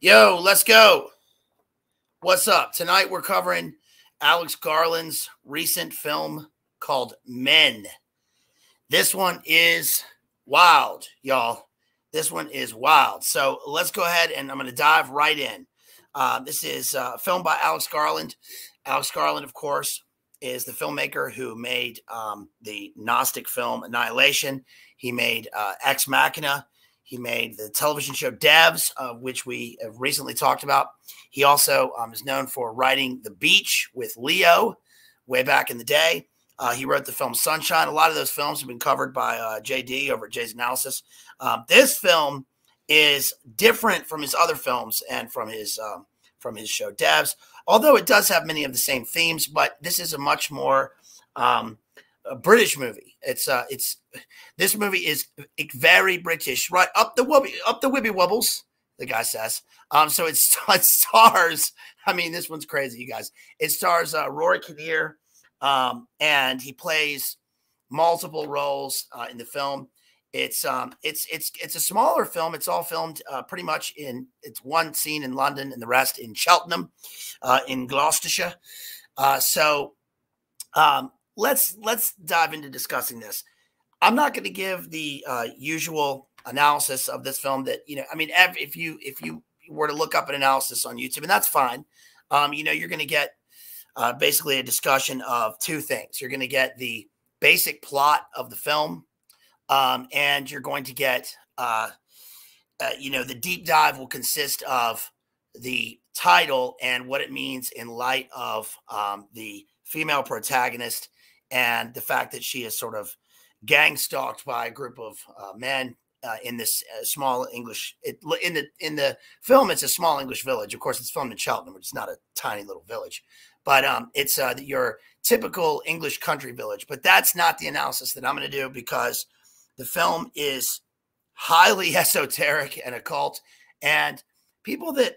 Yo, let's go. What's up? Tonight we're covering Alex Garland's recent film called Men. This one is wild, y'all. This one is wild. So let's go ahead and I'm going to dive right in. This is a film by Alex Garland. Alex Garland, of course, is the filmmaker who made the Gnostic film Annihilation. He made Ex Machina. He made the television show Devs, which we have recently talked about. He also is known for writing The Beach with Leo way back in the day. He wrote the film Sunshine. A lot of those films have been covered by JD over at Jay's Analysis. This film is different from his other films and from his show Devs, although it does have many of the same themes, but this is a much more a British movie. This movie is very British, right? Up the wibby wobbles, the guy says. So it stars, I mean, this one's crazy, you guys. It stars Rory Kinnear, and he plays multiple roles in the film. It's a smaller film. It's all filmed pretty much in, it's one scene in London and the rest in Cheltenham, in Gloucestershire. Let's dive into discussing this. I'm not going to give the usual analysis of this film that, you know, I mean, if you were to look up an analysis on YouTube, and that's fine. You know, you're going to get basically a discussion of two things. You're going to get the basic plot of the film, and you're going to get, you know, the deep dive will consist of the title and what it means in light of the female protagonist and the fact that she is sort of gang-stalked by a group of men in this small English in the film. It's a small English village. Of course, it's filmed in Cheltenham, which is not a tiny little village, but it's your typical English country village. But that's not the analysis that I'm going to do because the film is highly esoteric and occult. And people that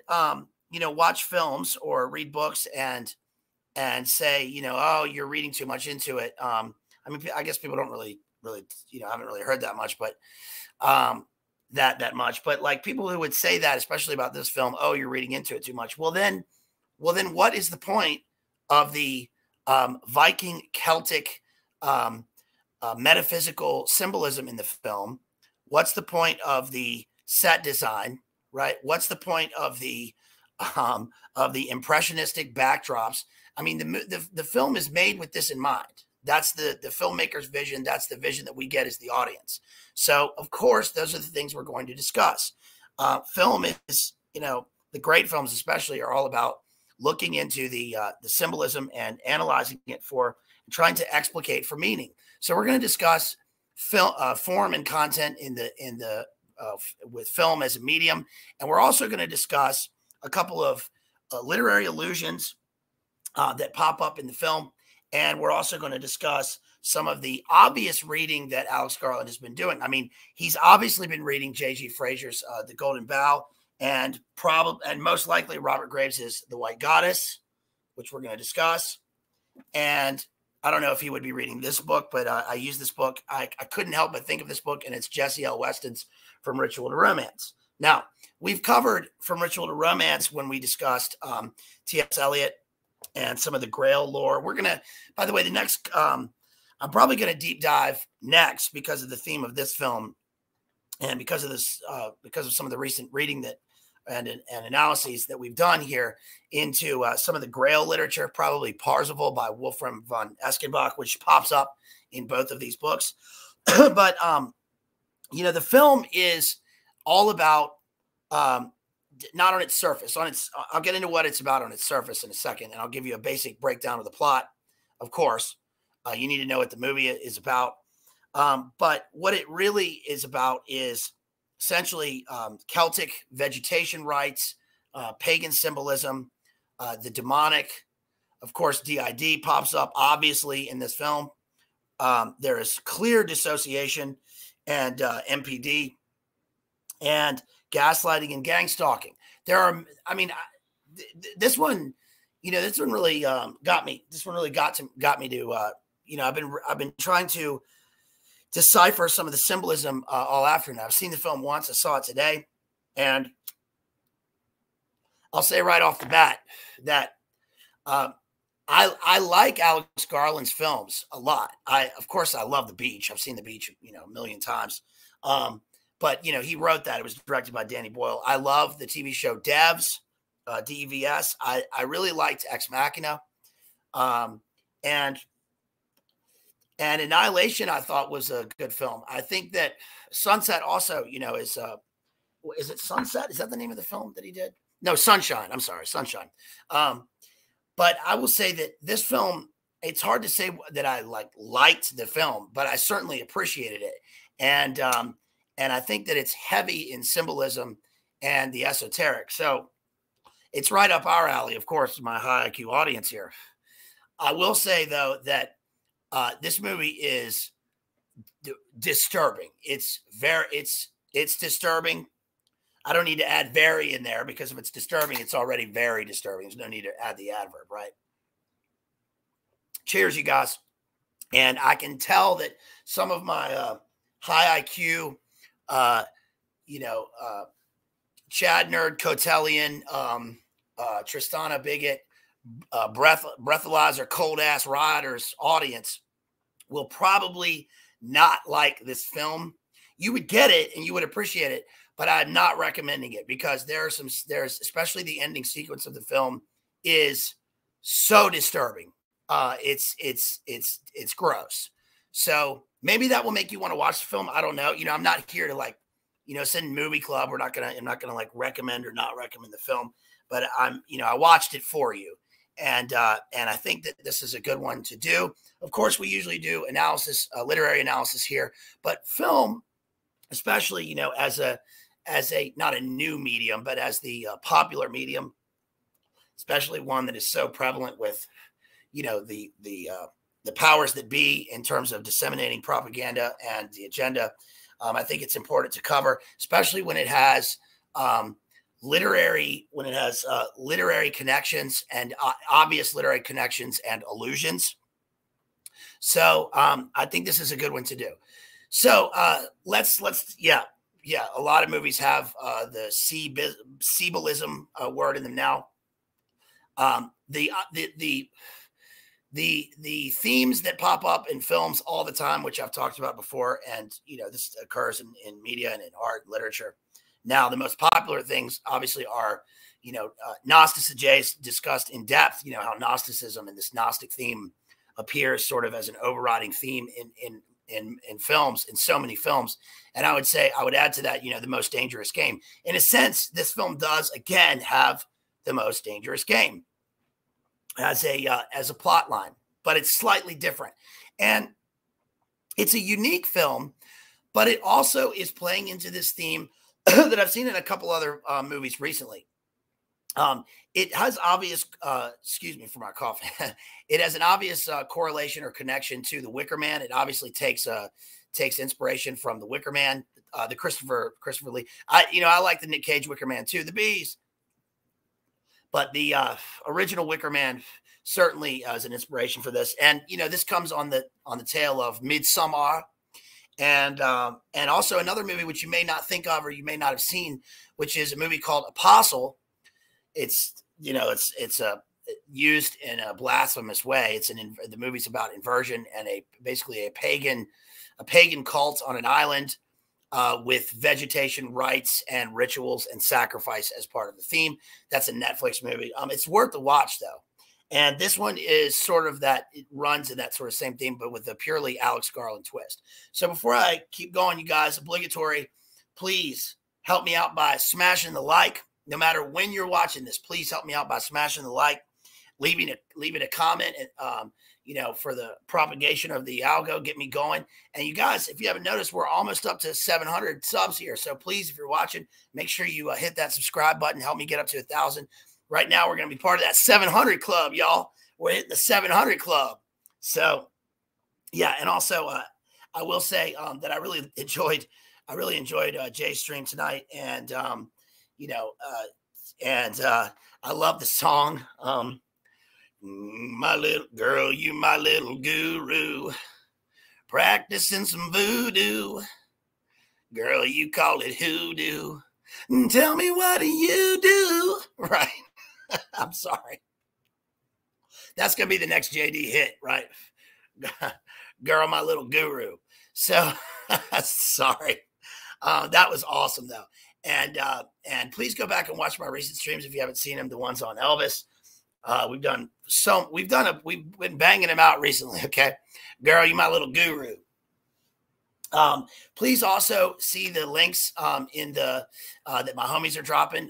you know, watch films or read books and say, you know, oh, you're reading too much into it. I mean, I guess people don't really, you know, haven't really heard that much, but that much. But like people who would say that, especially about this film, oh, you're reading into it too much. Well then, what is the point of the Viking Celtic metaphysical symbolism in the film? What's the point of the set design, right? What's the point of the impressionistic backdrops? I mean, the film is made with this in mind. That's the filmmaker's vision. That's the vision that we get as the audience. So, of course, those are the things we're going to discuss. Film is, you know, the great films especially are all about looking into the symbolism and analyzing it for trying to explicate for meaning. So we're going to discuss film, form and content with film as a medium. And we're also going to discuss a couple of literary allusions that pop up in the film. And we're also going to discuss some of the obvious reading that Alex Garland has been doing. I mean, he's obviously been reading J.G. Frazer's The Golden Bough and most likely Robert Graves' The White Goddess, which we're going to discuss. And I don't know if he would be reading this book, but I use this book. I couldn't help but think of this book, and it's Jesse L. Weston's From Ritual to Romance. Now, we've covered From Ritual to Romance when we discussed T.S. Eliot and some of the Grail lore. We're going to, by the way, the next, I'm probably going to deep dive next because of the theme of this film and because of this, because of some of the recent reading that and analyses that we've done here into some of the Grail literature, probably Parzival by Wolfram von Eschenbach, which pops up in both of these books. But, you know, the film is all about, not on its surface. I'll get into what it's about on its surface in a second, and I'll give you a basic breakdown of the plot. Of course, you need to know what the movie is about. But what it really is about is essentially Celtic vegetation rites, pagan symbolism, the demonic. Of course, DID pops up obviously in this film. There is clear dissociation and MPD. And gaslighting and gang stalking. There are, I mean, this one, you know, this one really got me. This one really got me to, you know, I've been trying to decipher some of the symbolism all afternoon. I've seen the film once. I saw it today, and I'll say right off the bat that I like Alex Garland's films a lot. Of course I love The Beach. I've seen The Beach, you know, a million times. But you know, he wrote that. It was directed by Danny Boyle. I love the TV show Devs, DEVS. I really liked Ex Machina, and Annihilation I thought was a good film. I think that Sunset also, you know, is it Sunset? Is that the name of the film that he did? No, Sunshine. I'm sorry, Sunshine. But I will say that this film, it's hard to say that I liked the film, but I certainly appreciated it. And I think that it's heavy in symbolism and the esoteric. So it's right up our alley, of course, my high IQ audience here. I will say, though, that this movie is disturbing. It's disturbing. I don't need to add very in there because if it's disturbing, it's already very disturbing. There's no need to add the adverb, right? Cheers, you guys. And I can tell that some of my high IQ, Chad Nerd, Cotellian, Tristana Bigot, breathalyzer, cold ass rioters audience will probably not like this film. You would get it and you would appreciate it, but I'm not recommending it because there's especially the ending sequence of the film is so disturbing. It's gross. So maybe that will make you want to watch the film. I don't know. You know, I'm not here to like, you know, send movie club. I'm not gonna like recommend or not recommend the film, but I'm, you know, I watched it for you. And I think that this is a good one to do. Of course, we usually do analysis, literary analysis here, but film, especially, you know, as a not a new medium, but as the popular medium, especially one that is so prevalent with, you know, the powers that be in terms of disseminating propaganda and the agenda. I think it's important to cover, especially when it has literary connections and obvious literary connections and allusions. So I think this is a good one to do. So let's a lot of movies have the symbolism word in them now. The themes that pop up in films all the time, which I've talked about before, and you know, this occurs in media and in art and literature. Now, the most popular things, obviously, are, you know, Gnosticism discussed in depth, you know, how Gnosticism and this Gnostic theme appears sort of as an overriding theme in films, in so many films. And I would say, I would add to that, you know, The Most Dangerous Game. In a sense, this film does, again, have The Most Dangerous Game as a plot line, but it's slightly different. And it's a unique film, but it also is playing into this theme that I've seen in a couple other movies recently. It has obvious, excuse me for my cough. It has an obvious correlation or connection to The Wicker Man. It obviously takes inspiration from The Wicker Man, the Christopher Lee. I like the Nick Cage Wicker Man too, The Bees, but the original Wicker Man certainly is an inspiration for this. And you know, this comes on the tail of Midsommar. And also another movie which you may not think of or you may not have seen, which is a movie called Apostle. It's used in a blasphemous way. The movie's about inversion and basically a pagan cult on an island with vegetation rites and rituals and sacrifice as part of the theme. That's a Netflix movie. It's worth the watch though. And this one is sort of that, it runs in that sort of same theme, but with a purely Alex Garland twist. So before I keep going, you guys, obligatory, please help me out by smashing the like. No matter when you're watching this, please help me out by smashing the like, leaving a comment, and, you know, for the propagation of the algo, get me going. And you guys, if you haven't noticed, we're almost up to 700 subs here. So please, if you're watching, make sure you hit that subscribe button. Help me get up to 1,000. Right now, we're going to be part of that 700 club, y'all. We're hitting the 700 club. So, yeah, and also I will say that I really enjoyed Jay's stream tonight, and I love the song. My little girl, you my little guru, practicing some voodoo. Girl, you call it hoodoo. Tell me, what do you do? Right. I'm sorry. That's going to be the next JD hit, right? Girl, my little guru. So sorry. That was awesome, though. And please go back and watch my recent streams if you haven't seen them, the ones on Elvis. We've been banging them out recently. Okay. Girl, you my little guru. Please also see the links in the that my homies are dropping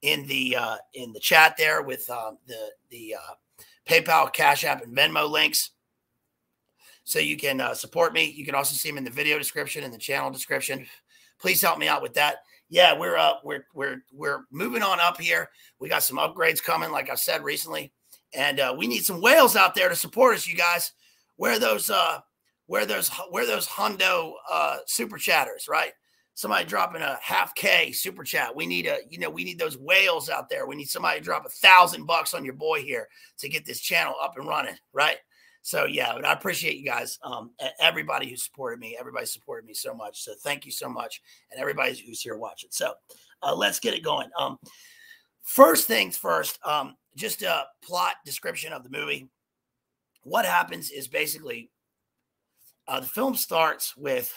in the chat there with the PayPal, Cash App, and Venmo links, so you can support me. You can also see them in the video description and the channel description. Please help me out with that. Yeah, we're moving on up here. We got some upgrades coming, like I said recently, and we need some whales out there to support us, you guys. Where those hundo super chatters, right? Somebody dropping a $0.5K super chat. We need we need those whales out there. We need somebody to drop $1,000 on your boy here to get this channel up and running, right? So yeah, but I appreciate you guys, everybody who supported me. Everybody supported me so much. So thank you so much, and everybody who's here watching. So let's get it going. First things first, just a plot description of the movie. What happens is basically. The film starts with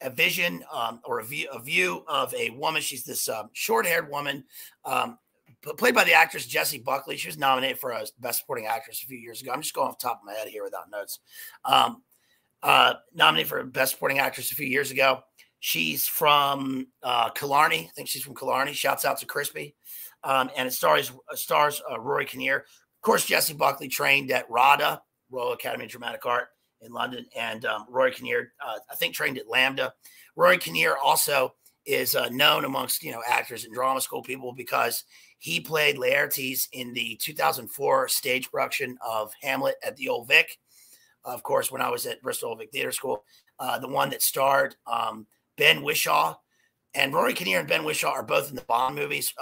a vision or a view of a woman. She's this short-haired woman played by the actress Jesse Buckley. She was nominated for Best Supporting Actress a few years ago. I'm just going off the top of my head here without notes. Nominated for Best Supporting Actress a few years ago. She's from Killarney. I think she's from Killarney. Shouts out to Crispy. And it stars Rory Kinnear. Of course, Jesse Buckley trained at RADA, Royal Academy of Dramatic Art, in London, and Rory Kinnear, I think, trained at Lambda. Rory Kinnear also is known amongst, actors and drama school people because he played Laertes in the 2004 stage production of Hamlet at the Old Vic. Of course, when I was at Bristol Old Vic Theater School, the one that starred Ben Wishaw. And Rory Kinnear and Ben Wishaw are both in the Bond movies.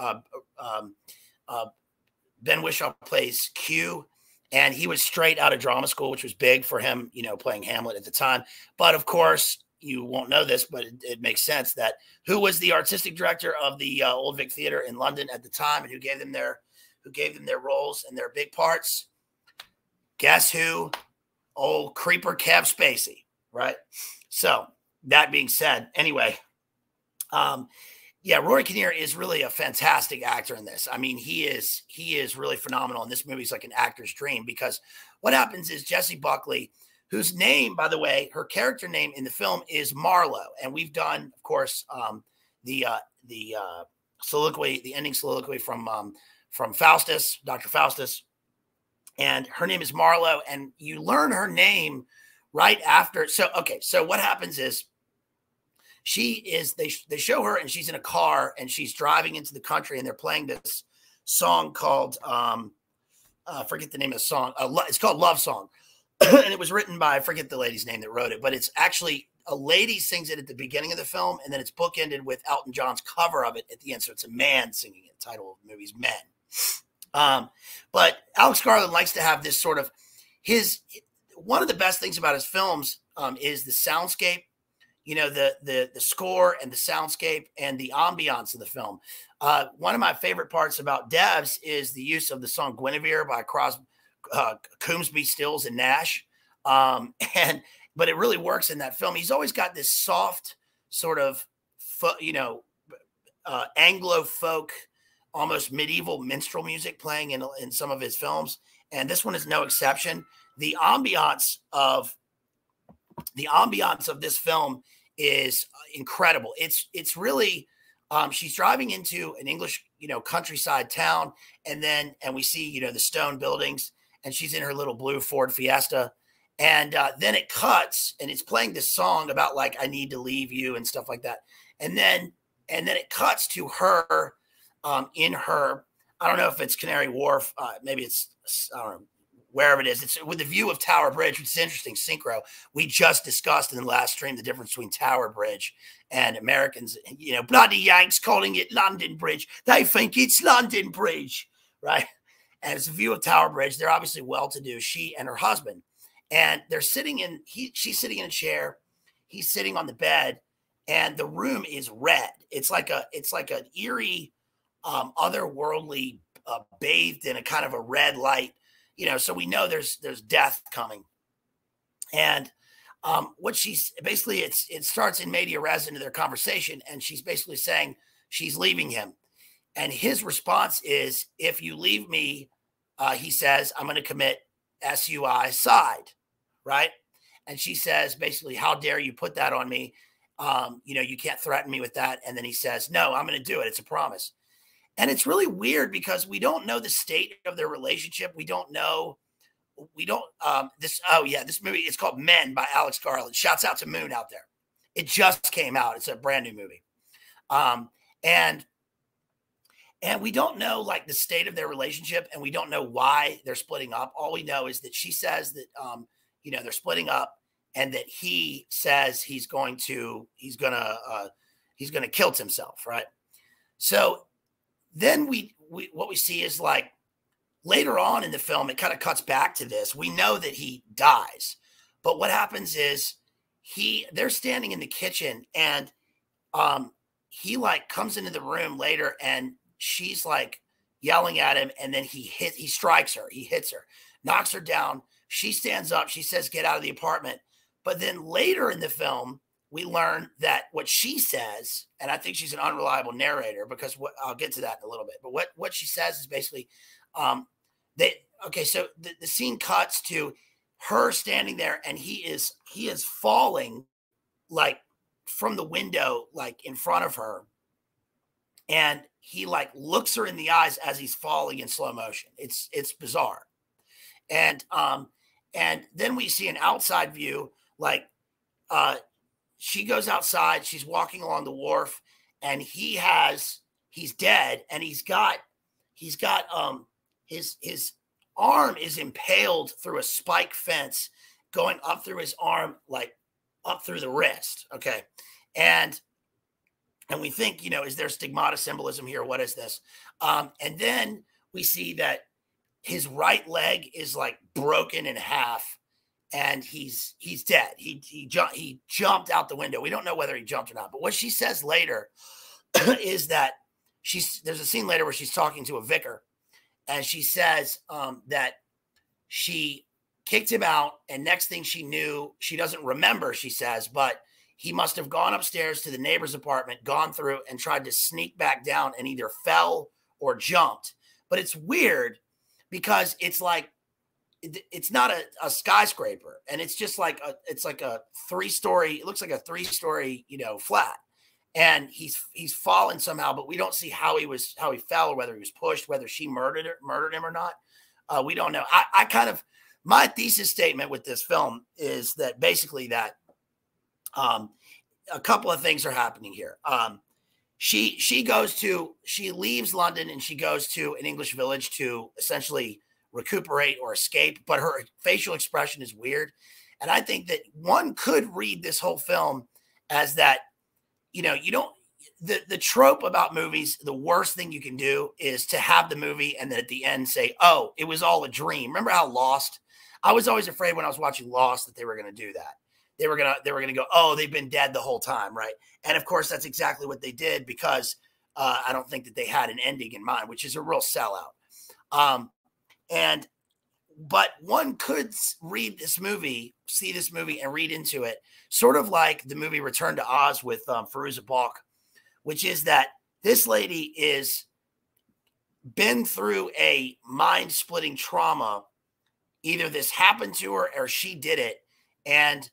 Ben Wishaw plays Q, and he was straight out of drama school, which was big for him, playing Hamlet at the time. But of course, you won't know this, but it makes sense that who was the artistic director of the Old Vic Theater in London at the time, and who gave them their roles and their big parts? Guess who? Old creeper Kev Spacey, right? So that being said, anyway, yeah, Rory Kinnear is really a fantastic actor in this. I mean, he is really phenomenal, and this movie is like an actor's dream, because what happens is Jesse Buckley, whose name, by the way, her character name in the film is Marlowe, and we've done, of course, the soliloquy, the ending soliloquy from Faustus, Dr. Faustus, and her name is Marlowe, and you learn her name right after. So okay, so what happens is, they show her, and she's in a car, and she's driving into the country, and they're playing this song called, I forget the name of the song. It's called Love Song. And it was written by, I forget the lady's name that wrote it, but it's actually a lady sings it at the beginning of the film, and then it's bookended with Elton John's cover of it at the end. So it's a man singing it. The title of the movie's Men. But Alex Garland likes to have this sort of one of the best things about his films is the soundscape. The score and the soundscape and the ambiance of the film. One of my favorite parts about Devs is the use of the song Guinevere by Coomsby, Stills, and Nash. But it really works in that film. He's always got this soft sort of, Anglo folk, almost medieval minstrel music playing in some of his films. And this one is no exception. The ambiance of this film is incredible. It's really, she's driving into an English, countryside town. And we see, the stone buildings, and she's in her little blue Ford Fiesta. And then it cuts, and it's playing this song about, like, I need to leave you and stuff like that. And then it cuts to her in her, I don't know if it's Canary Wharf. Maybe it's, I don't know, wherever it is. It's with the view of Tower Bridge, which is interesting synchro. We just discussed in the last stream the difference between Tower Bridge and Americans, bloody Yanks calling it London Bridge. They think it's London Bridge, right? And it's a view of Tower Bridge. They're obviously well-to-do, she and her husband. And she's sitting in a chair. He's sitting on the bed. and the room is red. It's like a, it's like an eerie, otherworldly, bathed in a kind of a red light, you know. So we know there's death coming. And what she's basically, it starts in media res into their conversation, and she's basically saying she's leaving him. And his response is, if you leave me, he says, I'm going to commit suicide, right? And she says, basically, how dare you put that on me? You know, you can't threaten me with that. And then he says, no, I'm going to do it. It's a promise. And it's really weird because we don't know the state of their relationship. We don't know. We don't, oh yeah, this movie is called Men by Alex Garland. Shouts out to Moon out there. It just came out. It's a brand new movie. And we don't know like the state of their relationship, and we don't know why they're splitting up. All we know is that she says that, you know, they're splitting up, and that he says he's going to kill himself. Right. So then we what we see is like later on in the film, it kind of cuts back to this. We know that he dies, but what happens is they're standing in the kitchen, and, he like comes into the room later, and she's like yelling at him, and then he strikes her, he hits her, knocks her down. She stands up, she says, get out of the apartment. But then later in the film, we learn that what she says, and I think she's an unreliable narrator, because I'll get to that in a little bit, but what she says is basically, so the scene cuts to her standing there, and he is falling like from the window, like in front of her. And he like looks her in the eyes as he's falling in slow motion. It's bizarre. And then we see an outside view, like, she goes outside, she's walking along the wharf, and he's dead. And his arm is impaled through a spike fence going up through his arm, like up through the wrist. Okay. And we think, you know, is there stigmata symbolism here? What is this? And then we see that his right leg is like broken in half, and he's dead. He jumped out the window. We don't know whether he jumped or not, but what she says later is that there's a scene later where she's talking to a vicar, and she says that she kicked him out, and next thing she knew, she doesn't remember, she says, but he must have gone upstairs to the neighbor's apartment, gone through, and tried to sneak back down, and either fell or jumped. But it's weird because it's like, it's not a skyscraper, and it's just like a three-story, it looks like a three-story, you know, flat. And he's fallen somehow, but we don't see how he fell, or whether he was pushed, whether she murdered him or not. We don't know. I kind of, my thesis statement with this film is that basically that a couple of things are happening here. She leaves London, and she goes to an English village to essentially recuperate or escape, but her facial expression is weird. And I think that one could read this whole film as that, you know, you don't, the trope about movies, the worst thing you can do is to have the movie and then at the end say, oh, it was all a dream. Remember how Lost? I was always afraid when I was watching Lost that they were going to do that. They were going to go, oh, they've been dead the whole time. Right. And of course, that's exactly what they did, because I don't think that they had an ending in mind, which is a real sellout. But one could read this movie, see this movie, and read into it sort of like the movie Return to Oz with Fairuza Balk, which is that this lady is been through a mind splitting trauma. Either this happened to her or she did it. And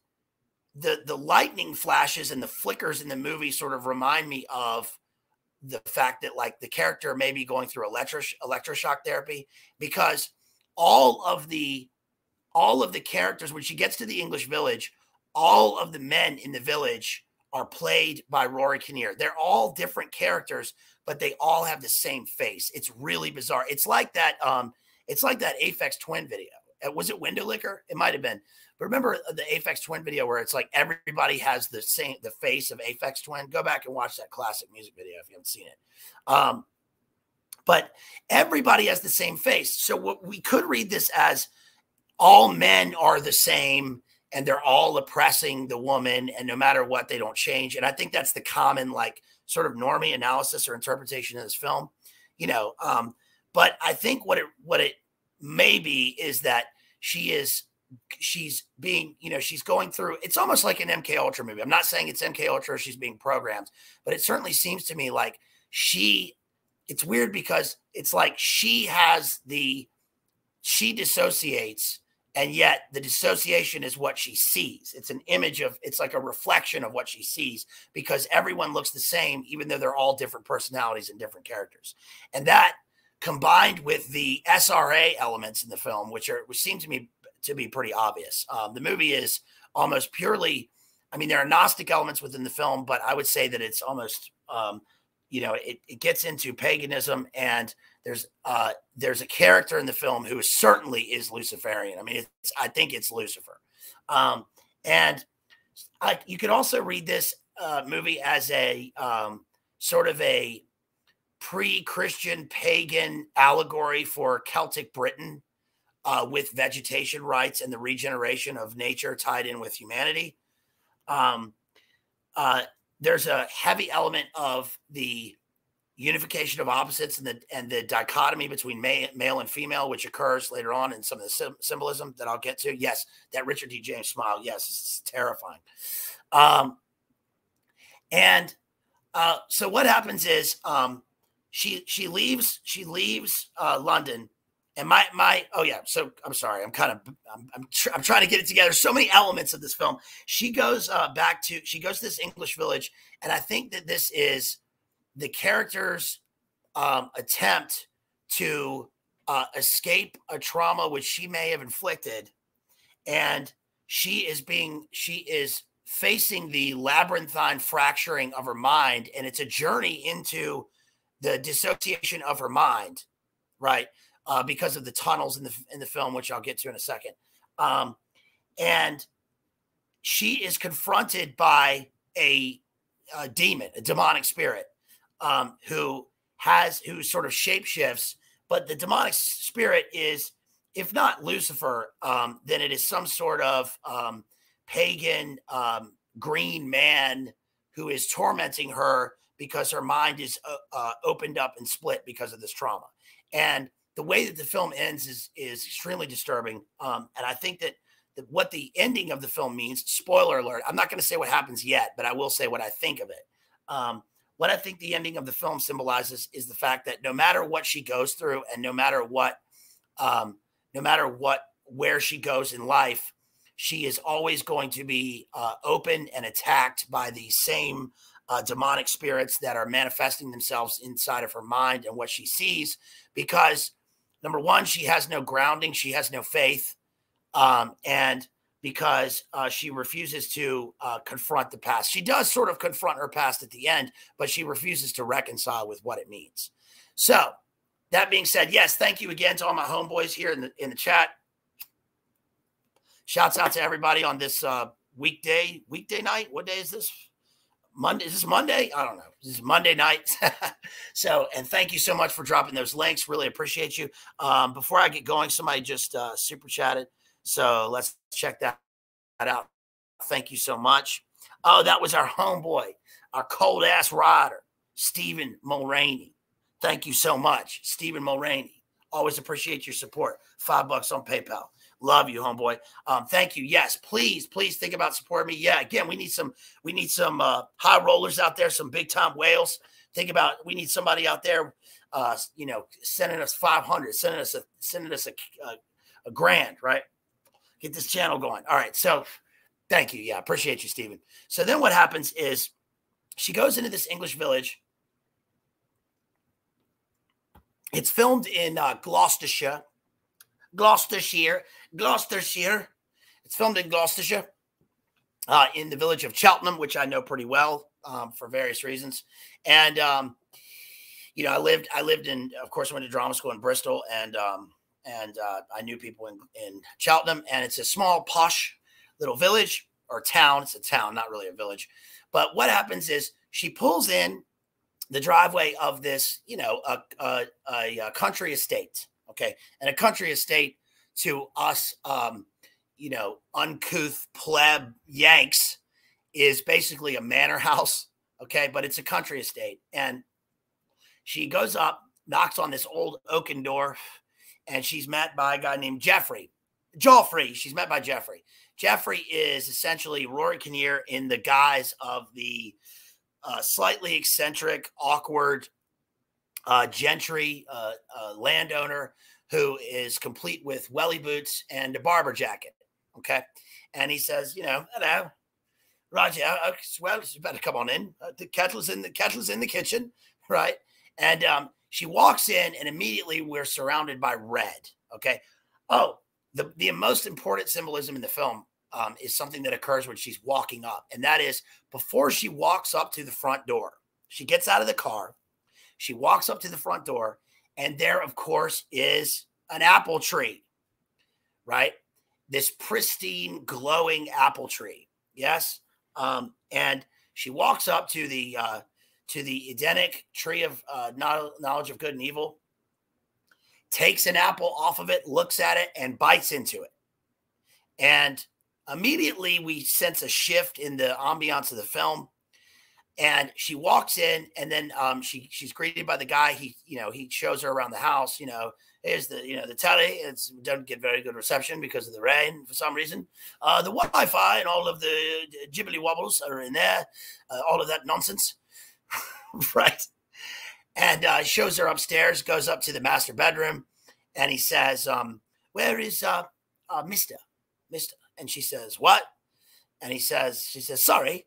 the lightning flashes and the flickers in the movie sort of remind me of the fact that like the character may be going through electroshock therapy, because all of the characters, when she gets to the English village, all of the men in the village are played by Rory Kinnear. They're all different characters, but they all have the same face. It's really bizarre. It's like that Aphex Twin video. Was it Window Licker? It might've been, but remember the Aphex Twin video where it's like, everybody has the face of Aphex Twin. Go back and watch that classic music video if you haven't seen it. But everybody has the same face. So what we could read this as all men are the same and they're all oppressing the woman, and no matter what, they don't change. And I think that's the common, like, sort of normie analysis or interpretation of this film, you know. But I think what it may be is that she's being, you know, she's going through, it's almost like an MK Ultra movie. I'm not saying it's MK Ultra, she's being programmed, but it certainly seems to me like it's weird because it's like she dissociates, and yet the dissociation is what she sees. It's an image of, it's like a reflection of what she sees, because everyone looks the same, even though they're all different personalities and different characters. And that combined with the SRA elements in the film, which seem to me to be pretty obvious. The movie is almost purely, I mean, there are Gnostic elements within the film, but I would say that it's almost, you know, it gets into paganism, and there's a character in the film who certainly is Luciferian. I mean, I think it's Lucifer. And you could also read this movie as a sort of a pre-Christian pagan allegory for Celtic Britain, with vegetation rights and the regeneration of nature tied in with humanity. There's a heavy element of the unification of opposites and the dichotomy between male and female, which occurs later on in some of the symbolism that I'll get to. Yes, that Richard D. James smile. Yes, it's terrifying. So what happens is she leaves London. And so I'm sorry. I'm trying to get it together. So many elements of this film. She goes to this English village. And I think that this is the character's attempt to escape a trauma, which she may have inflicted. And she is facing the labyrinthine fracturing of her mind. And it's a journey into the dissociation of her mind. Right. Because of the tunnels in the film, which I'll get to in a second. And she is confronted by a demon, a demonic spirit, who sort of shapeshifts. But the demonic spirit is, if not Lucifer, then it is some sort of pagan green man who is tormenting her because her mind is opened up and split because of this trauma. And the way that the film ends is extremely disturbing. And I think that what the ending of the film means, spoiler alert, I'm not going to say what happens yet, but I will say what I think of it. What I think the ending of the film symbolizes is the fact that no matter what she goes through and where she goes in life, she is always going to be open and attacked by the same demonic spirits that are manifesting themselves inside of her mind and what she sees, because number one, she has no grounding. She has no faith. And because she refuses to confront the past. She does sort of confront her past at the end, but she refuses to reconcile with what it means. So that being said, yes, thank you again to all my homeboys here in the chat. Shouts out to everybody on this weekday night. What day is this? Monday. Is this Monday? I don't know. This is Monday night. So, and thank you so much for dropping those links. Really appreciate you. Before I get going, somebody just super chatted. So let's check that out. Thank you so much. Oh, that was our homeboy, our cold ass rider, Stephen Mulroney. Thank you so much, Stephen Mulroney. Always appreciate your support. $5 on PayPal. Love you, homeboy. Thank you. Yes, please think about supporting me. Yeah, again, we need some high rollers out there, some big time whales. We need somebody out there, you know, sending us 500, sending us a grand, right? Get this channel going. All right. So, thank you. Yeah, appreciate you, Stephen. So then, what happens is she goes into this English village. It's filmed in Gloucestershire. It's filmed in Gloucestershire, in the village of Cheltenham, which I know pretty well, for various reasons. And, you know, I lived in, of course, I went to drama school in Bristol, and I knew people in Cheltenham, and it's a small posh little village or town. It's a town, not really a village. But what happens is she pulls in the driveway of this, you know, a country estate. Okay. And a country estate to us, you know, uncouth pleb Yanks is basically a manor house. Okay. But it's a country estate. And she goes up, knocks on this old oaken door, and she's met by a guy named Joffrey. She's met by Jeffrey. Jeffrey is essentially Rory Kinnear in the guise of the slightly eccentric, awkward gentry landowner who is complete with welly boots and a barber jacket. Okay. And he says, you know, hello, Roger. Well, you better come on in. The kettle's in the kitchen. Right. And she walks in, and immediately we're surrounded by red. Okay. Oh, the most important symbolism in the film is something that occurs when she's walking up. And that is before she walks up to the front door, she gets out of the car. She walks up to the front door, and there, of course, is an apple tree, right? This pristine, glowing apple tree. Yes. And she walks up to the Edenic tree of knowledge of good and evil, takes an apple off of it, looks at it, and bites into it. And immediately we sense a shift in the ambiance of the film. And she walks in, and then she's greeted by the guy. He shows her around the house. You know, here's the, you know, the telly. It's don't get very good reception because of the rain for some reason. The Wi-Fi and all of the jibbly wobbles are in there. All of that nonsense. Right. And shows her upstairs, goes up to the master bedroom, and he says, where is Mr. And she says, what? And he says, she says, sorry.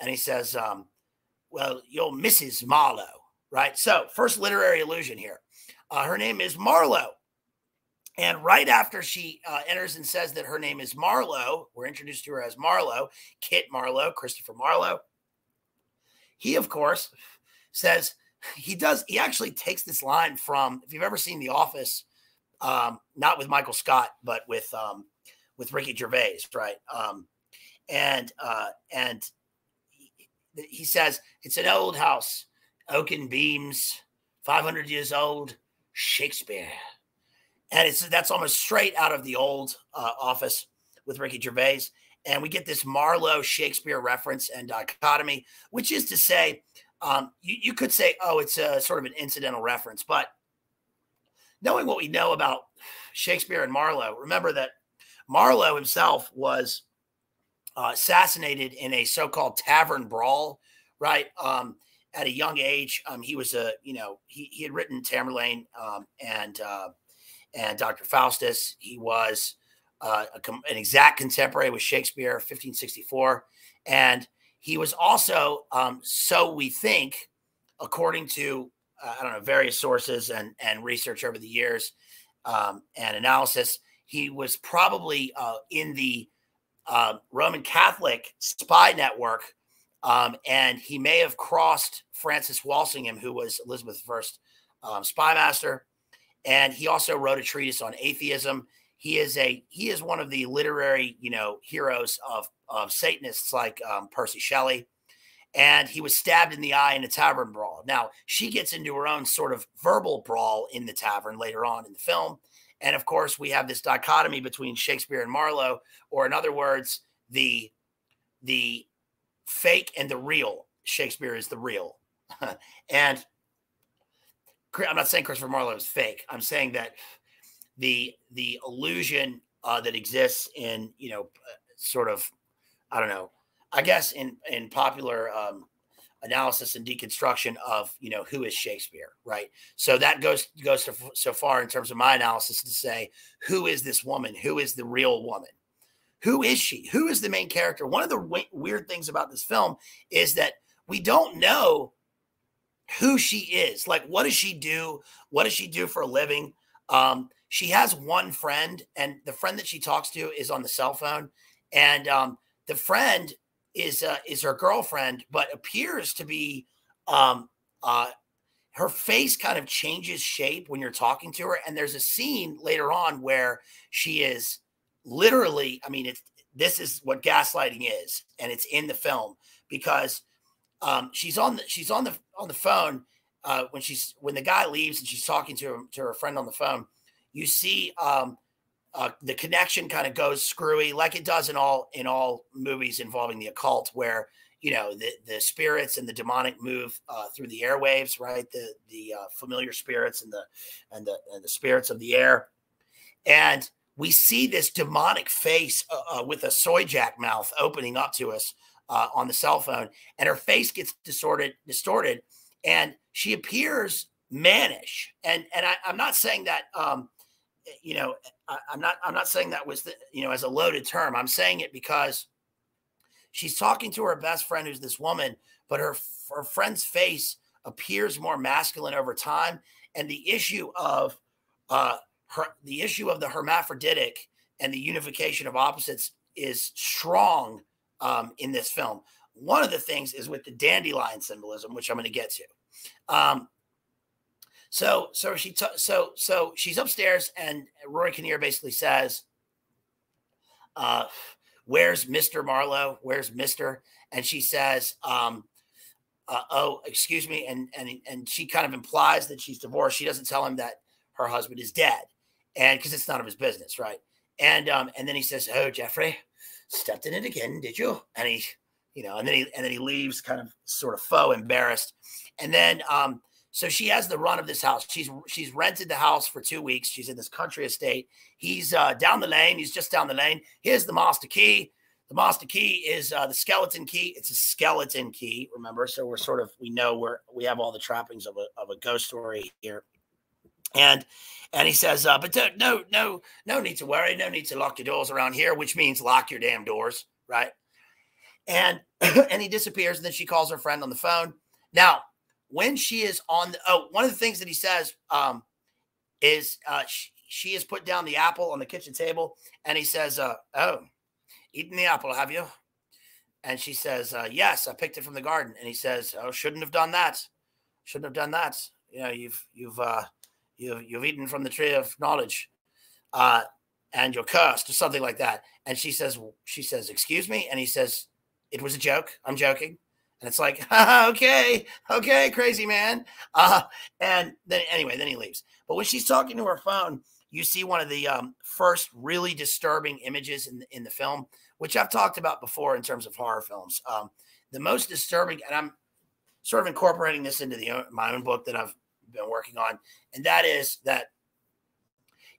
And he says, well, you're Mrs. Marlowe, right? So first literary allusion here. Her name is Marlowe. And right after she enters and says that her name is Marlowe, we're introduced to her as Marlowe, Kit Marlowe, Christopher Marlowe. He, of course, says he actually takes this line from, if you've ever seen The Office, not with Michael Scott, but with Ricky Gervais, right? And he says, it's an old house, oaken beams, 500 years old, Shakespeare. And that's almost straight out of the old Office with Ricky Gervais. And we get this Marlowe Shakespeare reference and dichotomy, which is to say, you could say, oh, it's a sort of an incidental reference. But knowing what we know about Shakespeare and Marlowe, remember that Marlowe himself was assassinated in a so-called tavern brawl, right? At a young age, he was he had written Tamerlane and Dr. Faustus. He was an exact contemporary with Shakespeare, 1564. And he was also, so we think, according to, I don't know, various sources and research over the years and analysis, he was probably in the Roman Catholic spy network, and he may have crossed Francis Walsingham, who was Elizabeth I's spy master, and he also wrote a treatise on atheism. He is one of the literary, you know, heroes of Satanists like Percy Shelley, and he was stabbed in the eye in a tavern brawl. Now she gets into her own sort of verbal brawl in the tavern later on in the film. And of course, we have this dichotomy between Shakespeare and Marlowe, or in other words, the fake and the real. Shakespeare is the real. And I'm not saying Christopher Marlowe is fake. I'm saying that the illusion that exists in, you know, sort of, I don't know, I guess in popular analysis and deconstruction of, you know, who is Shakespeare, right? So that goes so far in terms of my analysis to say, who is this woman? Who is the real woman? Who is she? Who is the main character? One of the weird things about this film is that we don't know who she is. Like, what does she do? What does she do for a living? She has one friend, and the friend that she talks to is on the cell phone. And the friend is her girlfriend, but appears to be, her face kind of changes shape when you're talking to her. And there's a scene later on where she is literally, I mean, this is what gaslighting is. And it's in the film because, she's on the phone, when the guy leaves and she's talking to her friend on the phone, you see, The connection kind of goes screwy, like it does in all movies involving the occult, where the spirits and the demonic move through the airwaves, right? The familiar spirits and the spirits of the air, and we see this demonic face with a soy jack mouth opening up to us on the cell phone, and her face gets distorted, and she appears mannish. And I'm not saying that. I'm not saying that was the, as a loaded term. I'm saying it because she's talking to her best friend, who's this woman, but her friend's face appears more masculine over time. And the issue of the hermaphroditic and the unification of opposites is strong in this film. One of the things is with the dandelion symbolism, which I'm going to get to. So she's upstairs, and Rory Kinnear basically says, "Where's Mr. Marlowe? Where's Mr.?" And she says, "Oh, excuse me." And she kind of implies that she's divorced. She doesn't tell him that her husband is dead, and because it's none of his business, right? And then he says, "Oh, Jeffrey, stepped in it again, did you?" And he, and then he leaves, kind of sort of faux embarrassed, and then. So she has the run of this house. She's rented the house for 2 weeks. She's in this country estate. He's down the lane. He's just down the lane. Here's the master key. The master key is the skeleton key. It's a skeleton key, remember? So we're sort of, we have all the trappings of a ghost story here. And he says, but no need to worry. No need to lock your doors around here, which means lock your damn doors, right? And he disappears. And then she calls her friend on the phone. Now, when she is on the, one of the things that he says is she has put down the apple on the kitchen table, and he says, "Oh, eaten the apple, have you?" And she says, "Yes, I picked it from the garden." And he says, "Oh, shouldn't have done that. Shouldn't have done that. You've eaten from the tree of knowledge, and you're cursed," or something like that. And she says, "Excuse me," and he says, "It was a joke. I'm joking." And it's like, okay, crazy man. And then anyway, then he leaves. But when she's talking to her phone, you see one of the first really disturbing images in the film, which I've talked about before in terms of horror films. The most disturbing, and I'm sort of incorporating this into my own book that I've been working on, and that is that,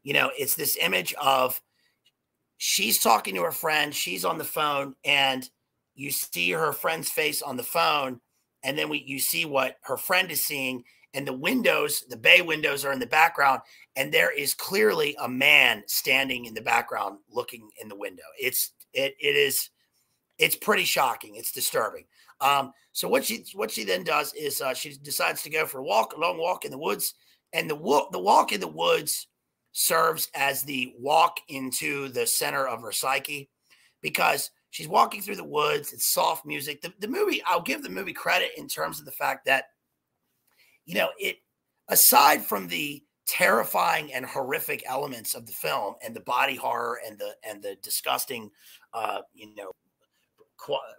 it's this image of she's talking to her friend, she's on the phone, and you see her friend's face on the phone, and then you see what her friend is seeing, and the windows, the bay windows, are in the background, and there is clearly a man standing in the background looking in the window. It's pretty shocking. It's disturbing. So what she then does is she decides to go for a long walk in the woods, and the walk in the woods serves as the walk into the center of her psyche, because she's walking through the woods. It's soft music. The movie, I'll give the movie credit in terms of the fact that, it, aside from the terrifying and horrific elements of the film and the body horror and the disgusting,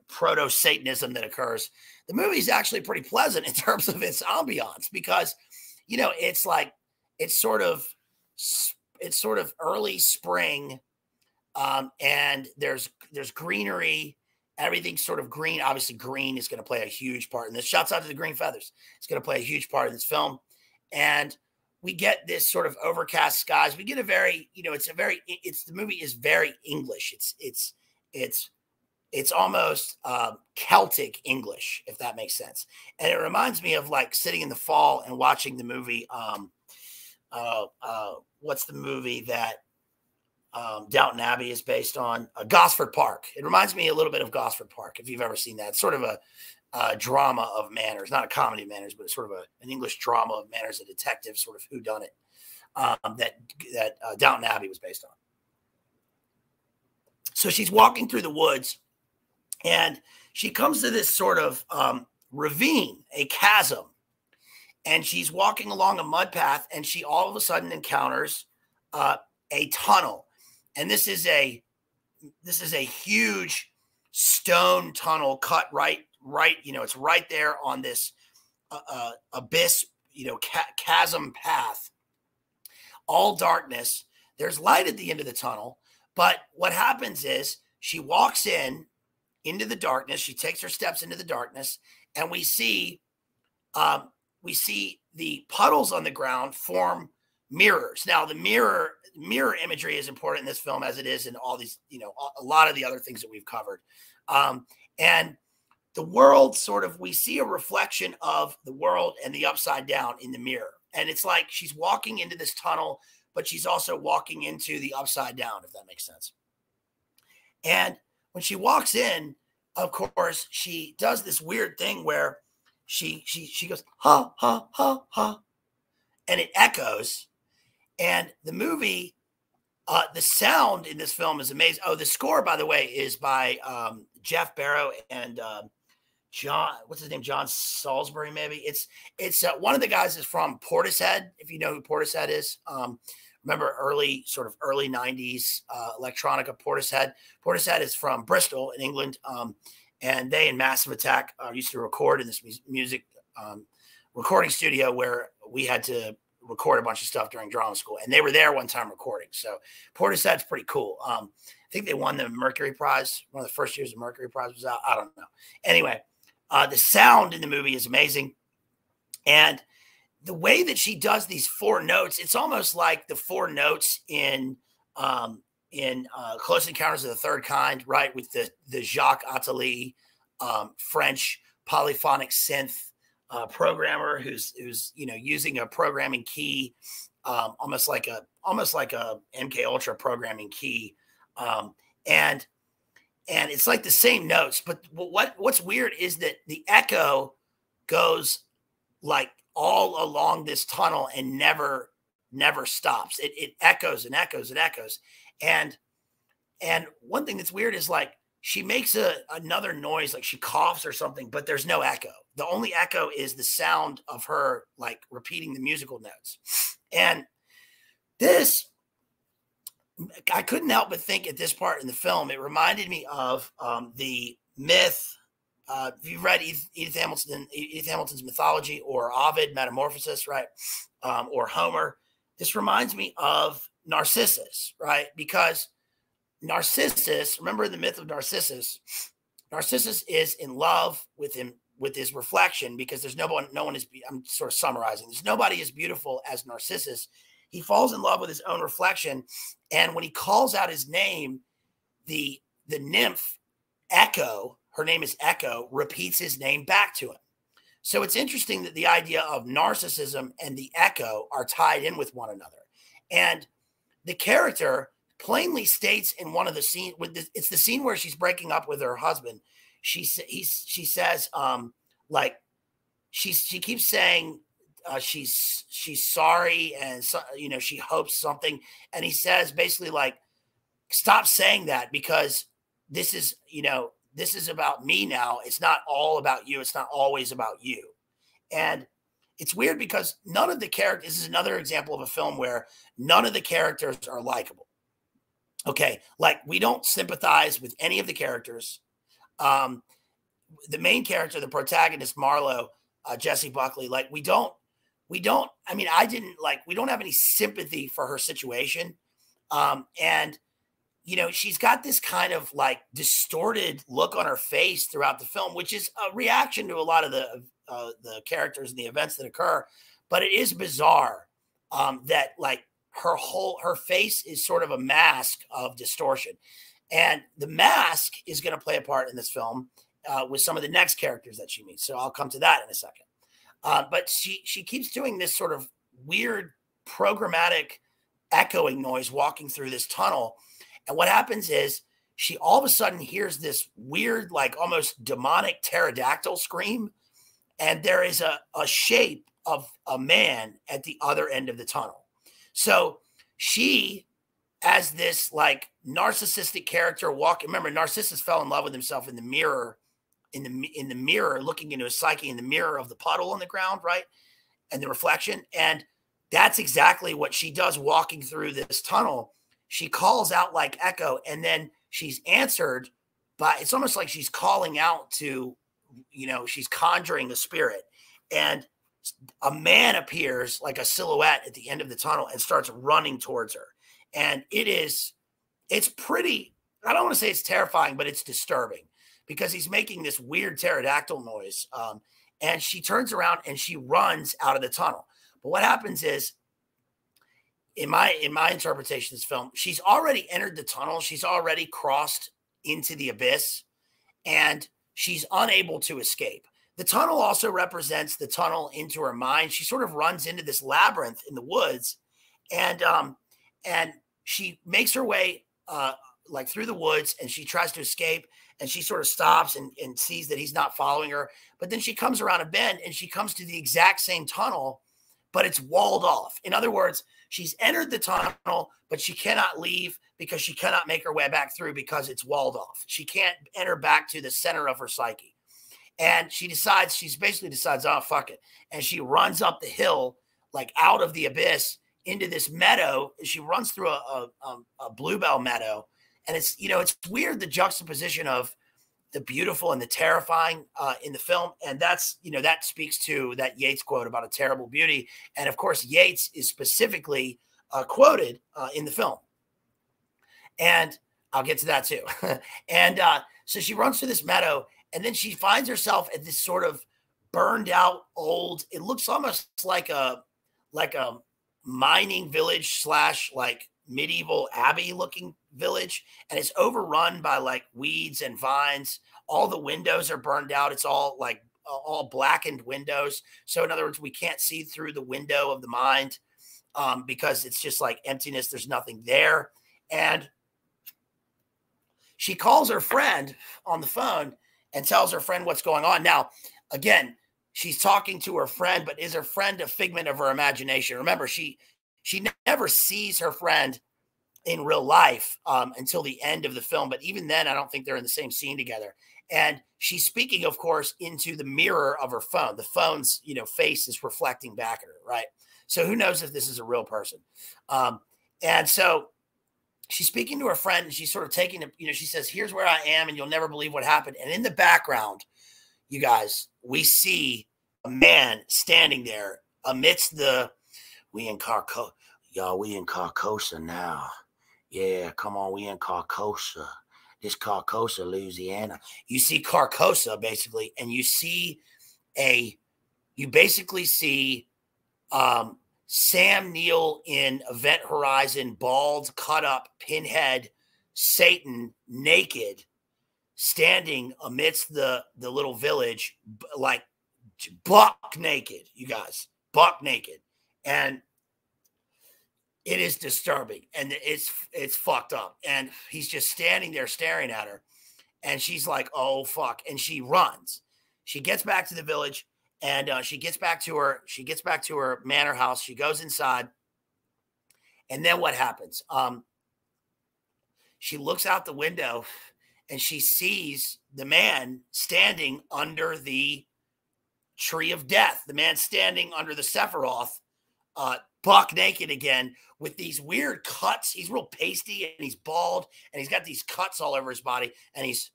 proto-Satanism that occurs, the movie is actually pretty pleasant in terms of its ambiance, because, it's like, it's sort of early spring. And there's greenery, everything's sort of green. Obviously green is going to play a huge part in this. Shouts out to the green feathers. It's going to play a huge part in this film. And we get this sort of overcast skies. We get a very, the movie is very English. It's almost, Celtic English, if that makes sense. And it reminds me of like sitting in the fall and watching the movie, what's the movie that, Downton Abbey is based on? Gosford Park. It reminds me a little bit of Gosford Park, if you've ever seen that. It's sort of a drama of manners, not a comedy of manners, but it's sort of an English drama of manners, a detective sort of whodunit that Downton Abbey was based on. So she's walking through the woods, and she comes to this sort of ravine, a chasm, and she's walking along a mud path, and she all of a sudden encounters a tunnel. And this is a huge stone tunnel cut right. It's right there on this abyss, chasm path, all darkness. There's light at the end of the tunnel. But what happens is she walks into the darkness. She takes her steps into the darkness, and we see the puddles on the ground form mirrors. Now, the mirror imagery is important in this film as it is in all these, you know, a lot of the other things that we've covered. And the world sort of, we see a reflection of the world and the upside down in the mirror. And it's like she's walking into this tunnel, but she's also walking into the upside down, if that makes sense. And when she walks in, of course, she does this weird thing where she goes, ha, ha, ha, ha. And it echoes. And the movie, the sound in this film is amazing. Oh, the score, by the way, is by Jeff Barrow and John, what's his name? John Salisbury, maybe. It's one of the guys is from Portishead, if you know who Portishead is. Remember early 90s electronica Portishead. Portishead is from Bristol in England. And they and Massive Attack used to record in this music recording studio where we had to record a bunch of stuff during drama school. And they were there one time recording. So Portishead's pretty cool. I think they won the Mercury Prize. One of the first years the Mercury Prize was out. I don't know. Anyway, the sound in the movie is amazing. And the way that she does these four notes, it's almost like the four notes in Close Encounters of the Third Kind, right? With the Jacques Attali, French polyphonic synth programmer who's you know, using a programming key, almost like a MK Ultra programming key, and it's like the same notes. But what's weird is that the echo goes like all along this tunnel and never stops. It echoes and echoes and echoes. And one thing that's weird is like she makes another noise, like she coughs or something, but there's no echo. The only echo is the sound of her like repeating the musical notes. And this, I couldn't help but think at this part in the film, it reminded me of the myth. If you read Edith Hamilton's mythology, or Ovid, Metamorphosis, right? Or Homer. This reminds me of Narcissus, right? Because Narcissus, remember the myth of Narcissus? Narcissus is in love with him, with his reflection, because there's no one is, I'm sort of summarizing, there's nobody as beautiful as Narcissus. He falls in love with his own reflection. And when he calls out his name, the nymph Echo, her name is Echo, repeats his name back to him. So it's interesting that the idea of narcissism and the echo are tied in with one another. And the character plainly states in one of the scenes, it's the scene where she's breaking up with her husband. She says, like, she keeps saying she's sorry, and so, you know, she hopes something. And he says basically like, stop saying that, because this is, you know, this is about me now. It's not all about you. It's not always about you. And it's weird because none of the characters, this is another example of a film where none of the characters are likable. Okay. Like, we don't sympathize with any of the characters. The main character, the protagonist, Marlowe, Jesse Buckley, like we don't have any sympathy for her situation. And you know, she's got this kind of like distorted look on her face throughout the film, which is a reaction to a lot of the characters and the events that occur. But it is bizarre that like her face is sort of a mask of distortion. And the mask is going to play a part in this film with some of the next characters that she meets. So I'll come to that in a second. But she keeps doing this sort of weird programmatic echoing noise walking through this tunnel. And what happens is she all of a sudden hears this weird, like almost demonic pterodactyl scream. And there is a shape of a man at the other end of the tunnel. So she, as this like narcissistic character walking, remember Narcissus fell in love with himself in the mirror, in the mirror, looking into his psyche in the mirror of the puddle on the ground, right? And the reflection. And that's exactly what she does walking through this tunnel. She calls out like Echo, and then she's answered by, it's almost like she's calling out to, you know, she's conjuring a spirit, and a man appears like a silhouette at the end of the tunnel and starts running towards her. And it's pretty, I don't want to say it's terrifying, but it's disturbing because he's making this weird pterodactyl noise. And she turns around and she runs out of the tunnel. But what happens is, in my interpretation of this film, she's already entered the tunnel. She's already crossed into the abyss and she's unable to escape. The tunnel also represents the tunnel into her mind. She sort of runs into this labyrinth in the woods, and she makes her way like through the woods, and she tries to escape, and she sort of stops and sees that he's not following her. But then she comes around a bend and she comes to the exact same tunnel, but it's walled off. In other words, she's entered the tunnel, but she cannot leave because she cannot make her way back through because it's walled off. She can't enter back to the center of her psyche. And she decides, oh, fuck it. And she runs up the hill, like out of the abyss into this meadow. She runs through a bluebell meadow. And it's, you know, it's weird, the juxtaposition of the beautiful and the terrifying in the film. And that's, you know, that speaks to that Yeats quote about a terrible beauty. And of course, Yeats is specifically quoted in the film. And I'll get to that too. And so she runs through this meadow, and then she finds herself at this sort of burned out old, it looks almost like a mining village slash like medieval abbey looking village. And it's overrun by like weeds and vines. All the windows are burned out. It's all like all blackened windows. So in other words, we can't see through the window of the mind because it's just like emptiness. There's nothing there. And she calls her friend on the phone and tells her friend what's going on. Now, again, she's talking to her friend, but is her friend a figment of her imagination? Remember, she never sees her friend in real life until the end of the film. But even then, I don't think they're in the same scene together. And she's speaking, of course, into the mirror of her phone. The phone's, you know, face is reflecting back at her, right? So who knows if this is a real person? And so she's speaking to her friend, and she's sort of taking, you know, she says, here's where I am, and you'll never believe what happened. And in the background, you guys, we see a man standing there amidst the, we in Carcosa now. Yeah, come on, we in Carcosa. This Carcosa, Louisiana. You see Carcosa, basically, and you see Sam Neill in Event Horizon, bald, cut up, pinhead, Satan, naked, standing amidst the little village, like buck naked, you guys, buck naked. And it is disturbing, and it's fucked up. And he's just standing there staring at her, and she's like, oh, fuck. And she runs. She gets back to the village. And she gets back to her manor house. She goes inside. And then what happens? She looks out the window and she sees the man standing under the tree of death, the man standing under the Sephiroth, buck naked again with these weird cuts. He's real pasty and he's bald and he's got these cuts all over his body, and he's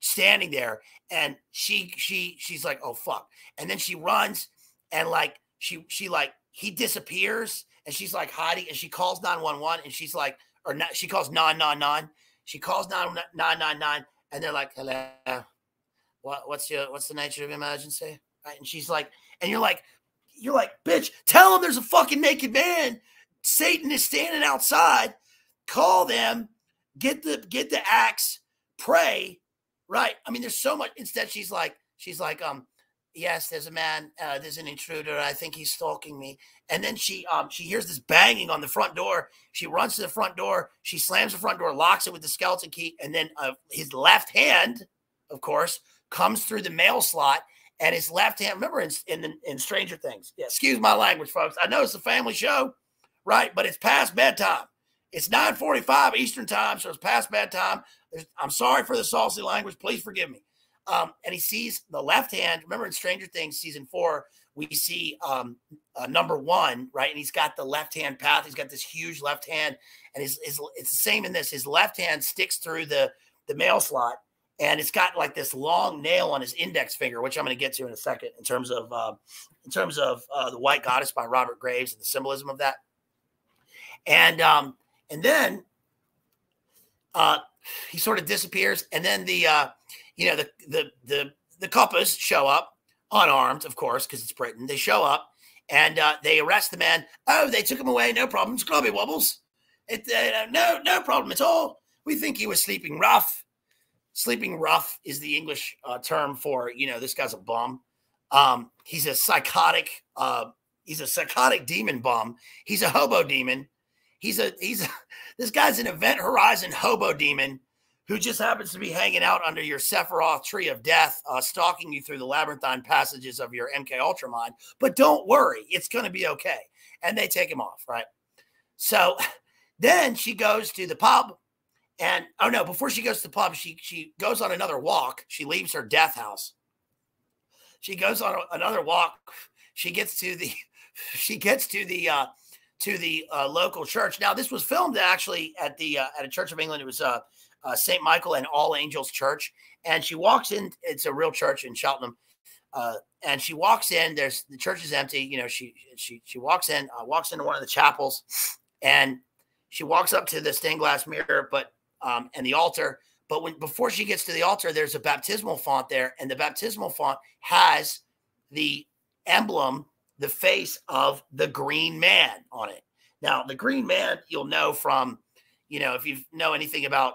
standing there, and she's like, oh fuck. And then she runs, and like he disappears, and she's like hiding, and she calls 911, and she's like, or not, she calls 999. She calls 999, and they're like, hello, what's the nature of emergency? Right? And she's like, and you're like, bitch, tell them there's a fucking naked man. Satan is standing outside. Call them, get the axe, pray. Right. I mean, there's so much. Instead, she's like, yes, there's a man, there's an intruder. I think he's stalking me. And then she hears this banging on the front door. She runs to the front door. She slams the front door, locks it with the skeleton key. And then his left hand, of course, comes through the mail slot, and his left hand. Remember in Stranger Things. Yeah, excuse my language, folks. I know it's a family show, right? But it's past bedtime. It's 9:45 Eastern time, so it's past bedtime. I'm sorry for the saucy language. Please forgive me. And he sees the left hand. Remember in Stranger Things season 4, we see number 1, right? And he's got the left hand path. He's got this huge left hand, and it's the same in this. His left hand sticks through the mail slot, and it's got like this long nail on his index finger, which I'm going to get to in a second in terms of The White Goddess by Robert Graves and the symbolism of that. And then he sort of disappears. And then the coppers show up, unarmed, of course, because it's Britain. They show up and they arrest the man. Oh, they took him away. No problem. Scrubby Wobbles. No problem at all. We think he was sleeping rough. Sleeping rough is the English term for, you know, this guy's a bum. He's a psychotic. He's a psychotic demon bum. He's a hobo demon. This guy's an Event Horizon hobo demon who just happens to be hanging out under your Sephiroth tree of death, stalking you through the labyrinthine passages of your MK Ultra mind. But don't worry, it's going to be okay. And they take him off, right? So then she goes to the pub, and oh no, before she goes to the pub, she goes on another walk. She leaves her death house. She goes on another walk. She gets to the local church. Now this was filmed actually at a church of England. It was St. Michael and All Angels Church. And she walks in. It's a real church in Cheltenham. And she walks in. There's the church is empty. You know, she walks in, walks into one of the chapels, and she walks up to the stained glass mirror, but and the altar. But before she gets to the altar, there's a baptismal font there, and the baptismal font has the emblem, the face of the Green Man on it. Now, the Green Man, you'll know from, you know, if you know anything about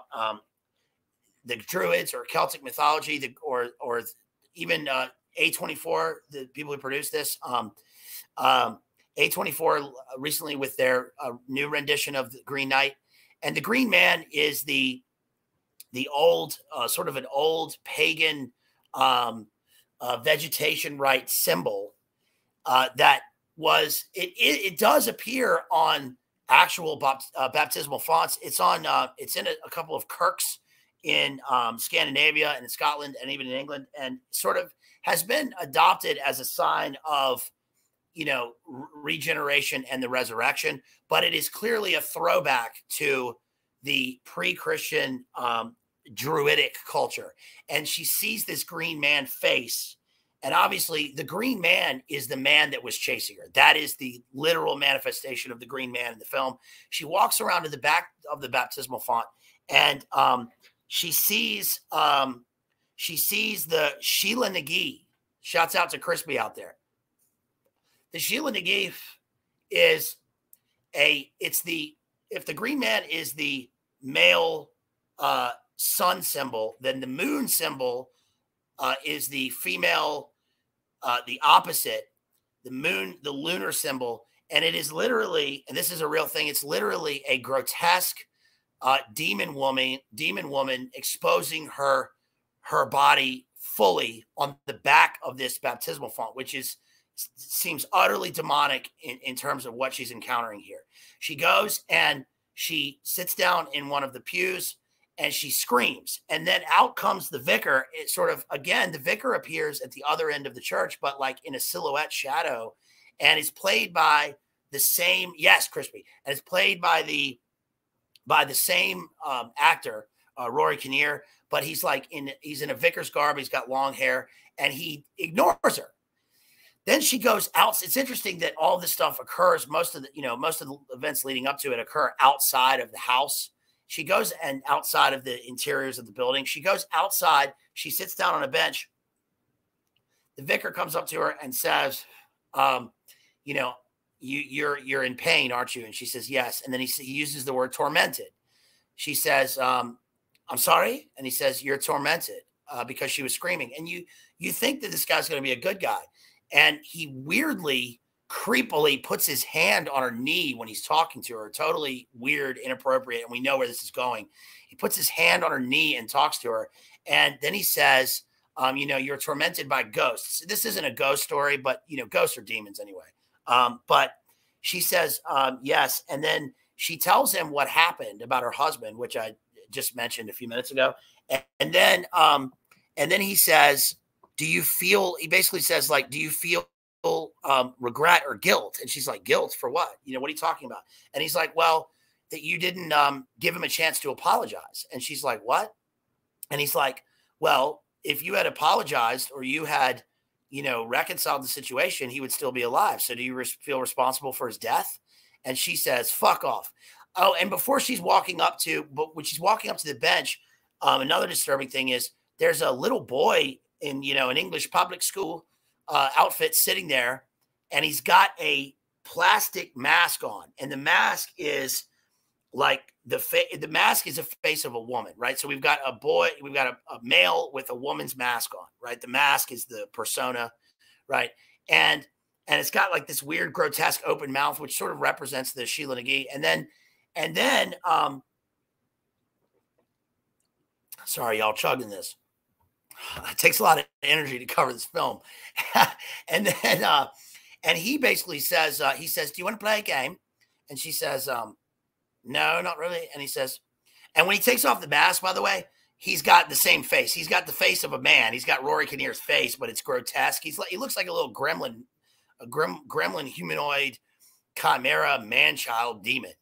the Druids or Celtic mythology, or even A24, the people who produced this, A24 recently with their new rendition of the Green Knight. And the Green Man is the old, sort of an old pagan vegetation rite symbol that was, it does appear on actual baptismal fonts. It's on, it's in a couple of kirks in Scandinavia and in Scotland and even in England, and sort of has been adopted as a sign of, you know, regeneration and the resurrection. But it is clearly a throwback to the pre-Christian Druidic culture. And she sees this Green Man face, and obviously the Green Man is the man that was chasing her. That is the literal manifestation of the Green Man in the film. She walks around to the back of the baptismal font, and she sees the Sheila Nagee. Shouts out to Crispy out there. The Sheila Nagee is if the Green Man is the male sun symbol, then the moon symbol is the female, the opposite, the moon, the lunar symbol. And it is literally, and this is a real thing, it's literally a grotesque demon woman exposing her body fully on the back of this baptismal font, which is, seems utterly demonic in terms of what she's encountering here. She goes and she sits down in one of the pews, and she screams, and then out comes the vicar. It sort of, again, the vicar appears at the other end of the church, but like in a silhouette shadow, and is played by the same, yes, Crispy, and it's played by the same actor, Rory Kinnear, but he's like he's in a vicar's garb. He's got long hair, and he ignores her. Then she goes out. It's interesting that all this stuff occurs. Most of the events leading up to it occur outside of the house. She goes and outside of the interiors of the building. She goes outside. She sits down on a bench. The vicar comes up to her and says, you know, you're in pain, aren't you? And she says, yes. And then he uses the word tormented. She says, I'm sorry. And he says, you're tormented because she was screaming. And you think that this guy's going to be a good guy. And he weirdly, creepily puts his hand on her knee when he's talking to her. Totally weird, inappropriate, and we know where this is going. He puts his hand on her knee and talks to her. And then he says, you know, you're tormented by ghosts. This isn't a ghost story, but, you know, ghosts are demons anyway. But she says, yes. And then she tells him what happened about her husband, which I just mentioned a few minutes ago. And then he says, do you feel, he basically says, like, do you feel regret or guilt? And she's like, guilt for what? You know, what are you talking about? And he's like, well, that you didn't give him a chance to apologize. And she's like, what? And he's like, well, if you had apologized or you had, you know, reconciled the situation, he would still be alive. So do you feel responsible for his death? and she says, fuck off. Oh, and before she's walking up to, but when she's walking up to the bench, another disturbing thing is there's a little boy in, you know, an English public school outfit sitting there, and he's got a plastic mask on, and the mask is like the mask is a face of a woman, right? So we've got a boy, we've got a male with a woman's mask on, right? The mask is the persona, right? And it's got like this weird grotesque open mouth, which sort of represents the Sheila McGee. And then, sorry, y'all, chugging this. It takes a lot of energy to cover this film. And he basically says, he says, do you want to play a game? And she says, no, not really. And he says, and when he takes off the mask, by the way, he's got the same face. He's got the face of a man. He's got Rory Kinnear's face, but it's grotesque. He's like, he looks like a little gremlin, a gremlin humanoid chimera man-child demon.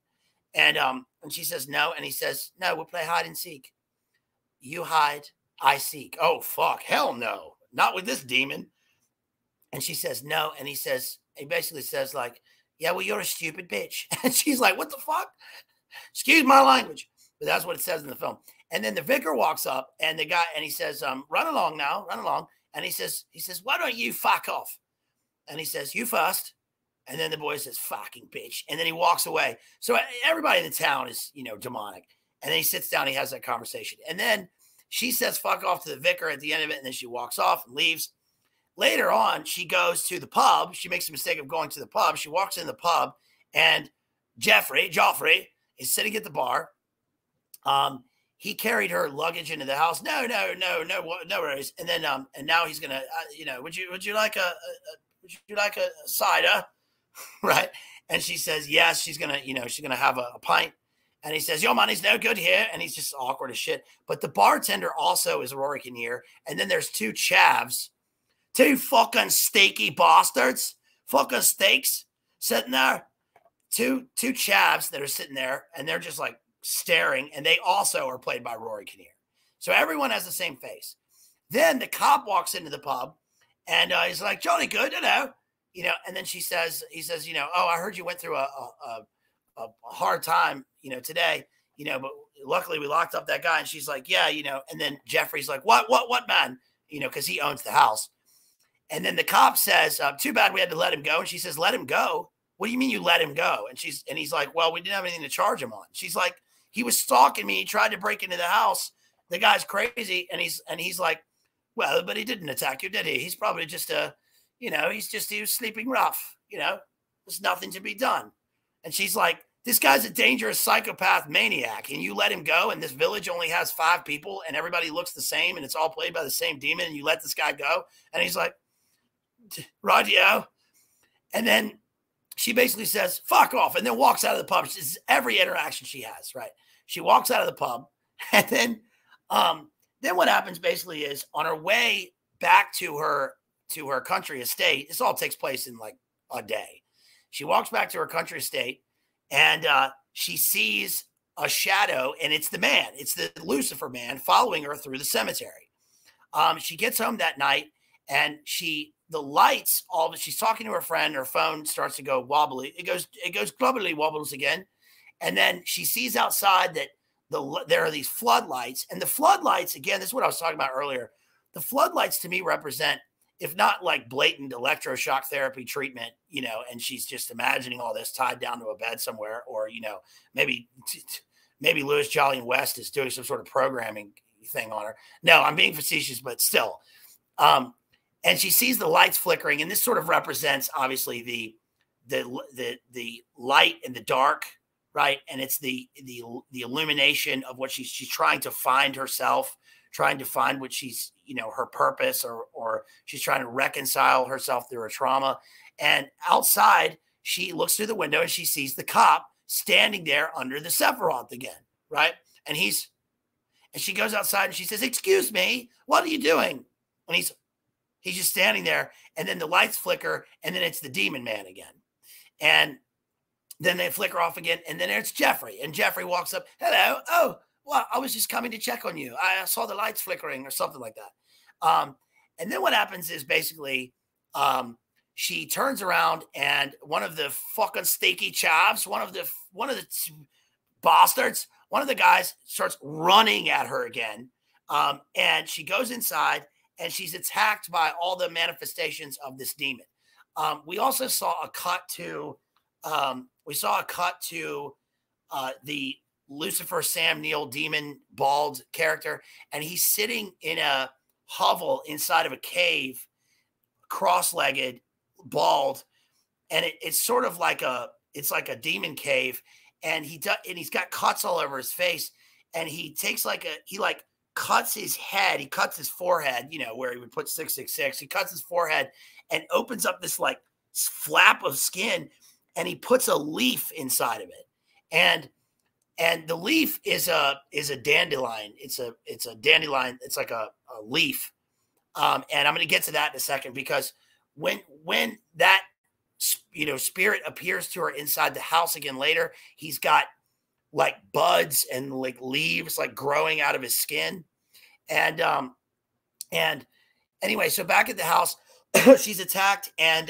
And she says, no. And he says, no, we'll play hide and seek. You hide, I seek. Oh, fuck. Hell no. Not with this demon. And she says, no. And he says, he basically says like, yeah, well, you're a stupid bitch. And she's like, what the fuck? Excuse my language. But that's what it says in the film. And then the vicar walks up and the guy, and he says, run along now, run along. And he says, why don't you fuck off? And he says, you first. And then the boy says, fucking bitch. And then he walks away. So everybody in the town is, you know, demonic. And then he sits down, he has that conversation. And then she says, fuck off to the vicar at the end of it. And then she walks off and leaves. Later on, she goes to the pub. She makes a mistake of going to the pub. She walks in the pub and Joffrey is sitting at the bar. He carried her luggage into the house. No worries. And then, and now he's going to, you know, would you like a cider? Right. And she says, yes, she's going to, you know, she's going to have a pint. And he says, your money's no good here. And he's just awkward as shit. But the bartender also is Rory Kinnear. And then there's two chavs, two fucking steaky bastards, fucking steaks sitting there. Two chavs that are sitting there and they're just like staring. And they also are played by Rory Kinnear. So everyone has the same face. Then the cop walks into the pub and he's like, Johnny Good, you know. And then she says, he says, you know, oh, I heard you went through a hard time, you know, today, you know, but luckily we locked up that guy. And she's like, yeah, you know. And then Jeffrey's like, what man, you know, because he owns the house. And then the cop says, too bad we had to let him go. And she says, let him go? What do you mean you let him go? And he's like, well, we didn't have anything to charge him on. She's like, he was stalking me. He tried to break into the house. The guy's crazy. And he's like, well, but he didn't attack you, did he? He's probably just a, you know, he was sleeping rough, you know, there's nothing to be done. And she's like, this guy's a dangerous psychopath maniac and you let him go. And this village only has 5 people and everybody looks the same and it's all played by the same demon. And you let this guy go. And he's like, radio. And then she basically says, fuck off. And then walks out of the pub. This is every interaction she has, right? She walks out of the pub. And then what happens basically is on her way back to her country estate, this all takes place in like a day. She walks back to her country estate and she sees a shadow and it's the man. It's the Lucifer man following her through the cemetery. She gets home that night and the lights, she's talking to her friend, her phone starts to go wobbly. It goes globally wobbles again. And then she sees outside that there are these floodlights and the floodlights, again, this is what I was talking about earlier. The floodlights to me represent, if not like blatant electroshock therapy treatment, you know, and she's just imagining all this tied down to a bed somewhere, or, you know, maybe Lewis Jolly and West is doing some sort of programming thing on her. No, I'm being facetious, but still, and she sees the lights flickering, and this sort of represents obviously the light and the dark, right? And it's the illumination of what she's trying to find herself, trying to find what she's, you know, her purpose, or she's trying to reconcile herself through her trauma. And outside, she looks through the window and she sees the cop standing there under the Sephiroth again, right? And she goes outside and she says, "Excuse me, what are you doing?" And he's just standing there, and then the lights flicker, and then it's the demon man again. And then they flicker off again, and then it's Jeffrey. And Jeffrey walks up, hello, oh, well, I was just coming to check on you. I saw the lights flickering or something like that. And then what happens is basically She turns around and one of the fucking stinky chops, one of the bastards, one of the guys starts running at her again. And she goes inside and she's attacked by all the manifestations of this demon. We also saw a cut to, the Lucifer Sam Neill demon bald character. And he's sitting in a hovel inside of a cave, cross-legged, bald. And it's sort of like a demon cave. And he's got cuts all over his face. And he takes he cuts his head. He cuts his forehead, you know, where he would put 666. He cuts his forehead and opens up this like flap of skin, and he puts a leaf inside of it. And the leaf is a dandelion. It's a dandelion. It's like a leaf. And I'm going to get to that in a second, because when that, you know, spirit appears to her inside the house again later, he's got like buds and like leaves like growing out of his skin. And anyway, so back at the house, she's attacked. And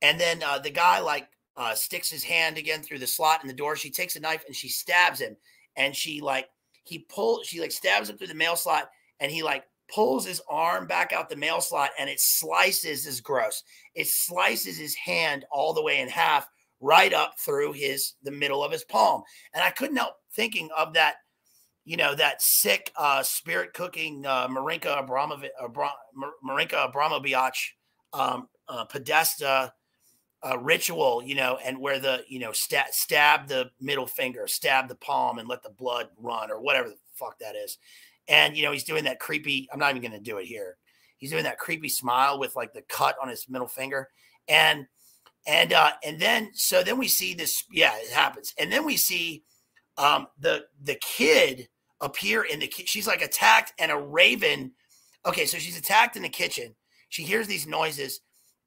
then the guy sticks his hand again through the slot in the door. She takes a knife and she stabs him, and she stabs him through the mail slot, and he like pulls his arm back out the mail slot, and it slices this gross. It slices his hand all the way in half, right up through the middle of his palm. And I couldn't help thinking of that, you know, that sick spirit cooking Marinka Abramovic Podesta ritual, you know, and where the, you know, stab the middle finger, stab the palm, and let the blood run, or whatever the fuck that is. And, you know, he's doing that creepy, I'm not even going to do it here. He's doing that creepy smile with like the cut on his middle finger. And then we see this. Yeah, it happens. And then we see the kid appear in the kitchen. She's like attacked, and a raven. Okay, so she's attacked in the kitchen. She hears these noises,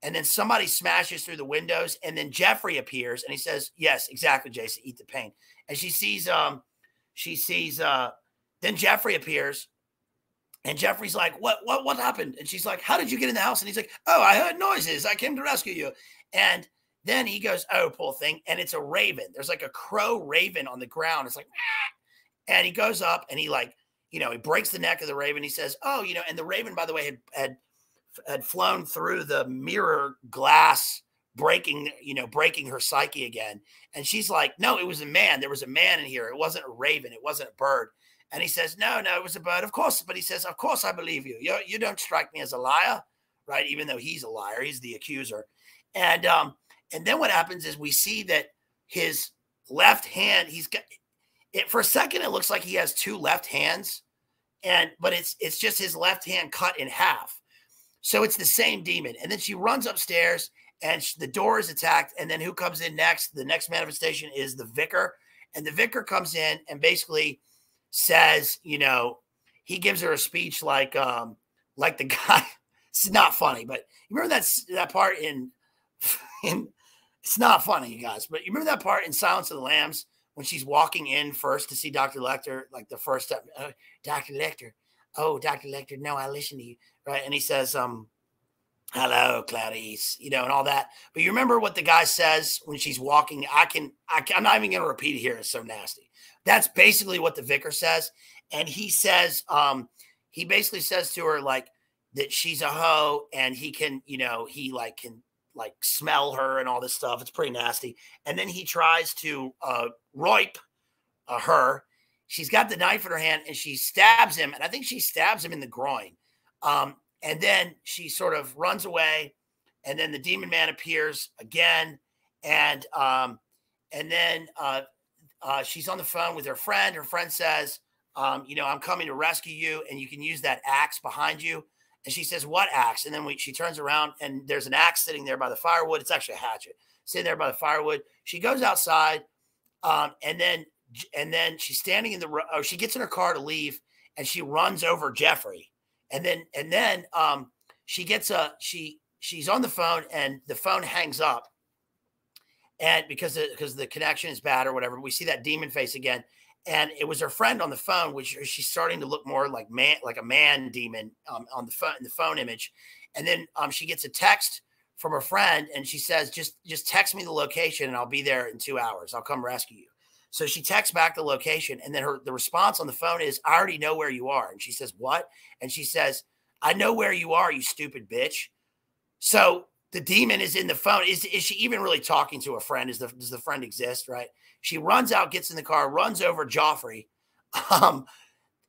and then somebody smashes through the windows. And then Jeffrey appears, and he says, "Yes, exactly, Jason. Eat the pain." And then Jeffrey appears, and Jeffrey's like, "What happened?" And she's like, "How did you get in the house?" And he's like, "Oh, I heard noises. I came to rescue you." And then he goes, "Oh, poor thing." And it's a raven. There's like a crow raven on the ground. It's like, ah! And he goes up and he like, you know, he breaks the neck of the raven. He says, "Oh, you know," and the raven, by the way, had flown through the mirror glass, breaking her psyche again. And she's like, "No, it was a man. There was a man in here. It wasn't a raven. It wasn't a bird." And he says, No, it was a bird. Of course. But he says, "Of course, I believe you. You don't strike me as a liar," right? Even though he's a liar, he's the accuser. And then what happens is we see that his left hand, he's got it for a second. It looks like he has two left hands, but it's just his left hand cut in half. So it's the same demon. And then she runs upstairs, and the door is attacked. And then who comes in next? The next manifestation is the vicar, and the vicar comes in and basically says, you know, he gives her a speech like the guy. It's not funny, but you remember that part in. It's not funny, you guys, but you remember that part in Silence of the Lambs when she's walking in first to see Dr. Lecter, like the first time, "Dr. Lecter, oh, Dr. Lecter, no, I listen to you," right? And he says, "Hello, Clarice," you know, and all that. But you remember what the guy says when she's walking? I'm not even going to repeat it here. It's so nasty. That's basically what the vicar says. And he says, he basically says to her, like, that she's a hoe, and he can, you know, he like can, like smell her and all this stuff. It's pretty nasty. And then he tries to roip her. She's got the knife in her hand, and she stabs him. And I think she stabs him in the groin. And then she sort of runs away. And then the demon man appears again. And then she's on the phone with her friend. Her friend says, you know, "I'm coming to rescue you, and you can use that axe behind you." And she says, "What axe?" And then she turns around, and there's an axe sitting there by the firewood. It's actually a hatchet sitting there by the firewood. She goes outside, and then she's standing in the road. Oh, she gets in her car to leave, and she runs over Jeffrey. And then she gets she's on the phone, and the phone hangs up, and because the connection is bad or whatever. We see that demon face again. And it was her friend on the phone, which she's starting to look more like a man demon on the phone, in the phone image. And then she gets a text from her friend, and she says, just text me the location and I'll be there in 2 hours. I'll come rescue you. So she texts back the location, and then the response on the phone is, I already know where you are. And she says, what? And she says, I know where you are, you stupid bitch. So the demon is in the phone. Is she even really talking to a friend? Does the friend exist, right? She runs out, gets in the car, runs over Joffrey.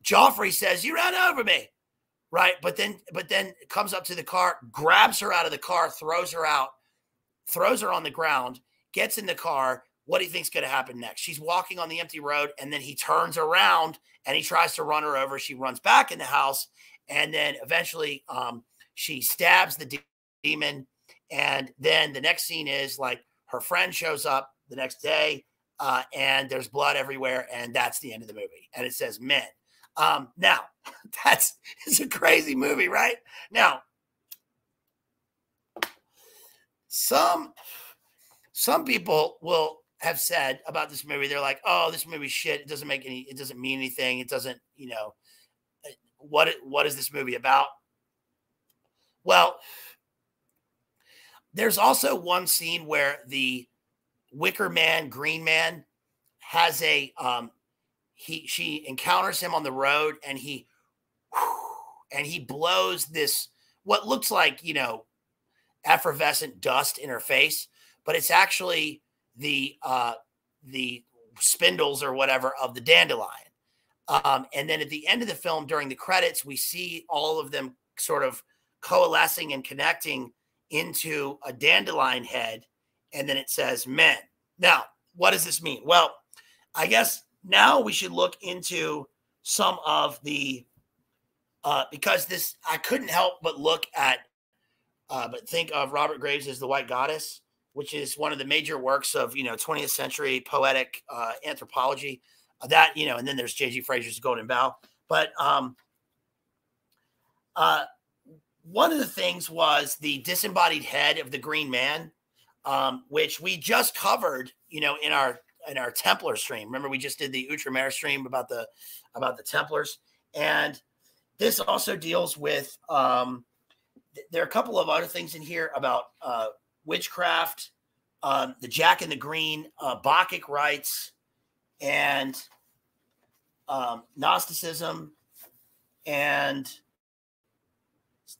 Joffrey says, you ran over me, right? But then comes up to the car, grabs her out of the car, throws her out, throws her on the ground, gets in the car. What do you think's going to happen next? She's walking on the empty road, and then he turns around and he tries to run her over. She runs back in the house, and then eventually she stabs the demon. And then the next scene is like her friend shows up the next day, and there's blood everywhere. And that's the end of the movie. And it says men. Now, it's a crazy movie, right? Now, some people will have said about this movie, they're like, oh, this movie's shit. It doesn't make any, it doesn't mean anything. It doesn't, you know, what is this movie about? Well, there's also one scene where the Wicker Man, Green Man, has a, she encounters him on the road, and he blows this, what looks like, you know, effervescent dust in her face, but it's actually the spindles or whatever of the dandelion. And then at the end of the film, during the credits, we see all of them sort of coalescing and connecting into a dandelion head. And then it says men. Now, what does this mean? Well, I guess now we should look into some of the, because this, I couldn't help but look at, but think of Robert Graves' as The White Goddess, which is one of the major works of, you know, 20th century poetic anthropology that, you know, and then there's J.G. Fraser's Golden Bough. But one of the things was the disembodied head of the Green Man, which we just covered, you know, in our Templar stream. Remember, we just did the Outremer stream about the Templars. And this also deals with, there are a couple of other things in here about witchcraft, the Jack in the Green, Bacchic rites, and Gnosticism, and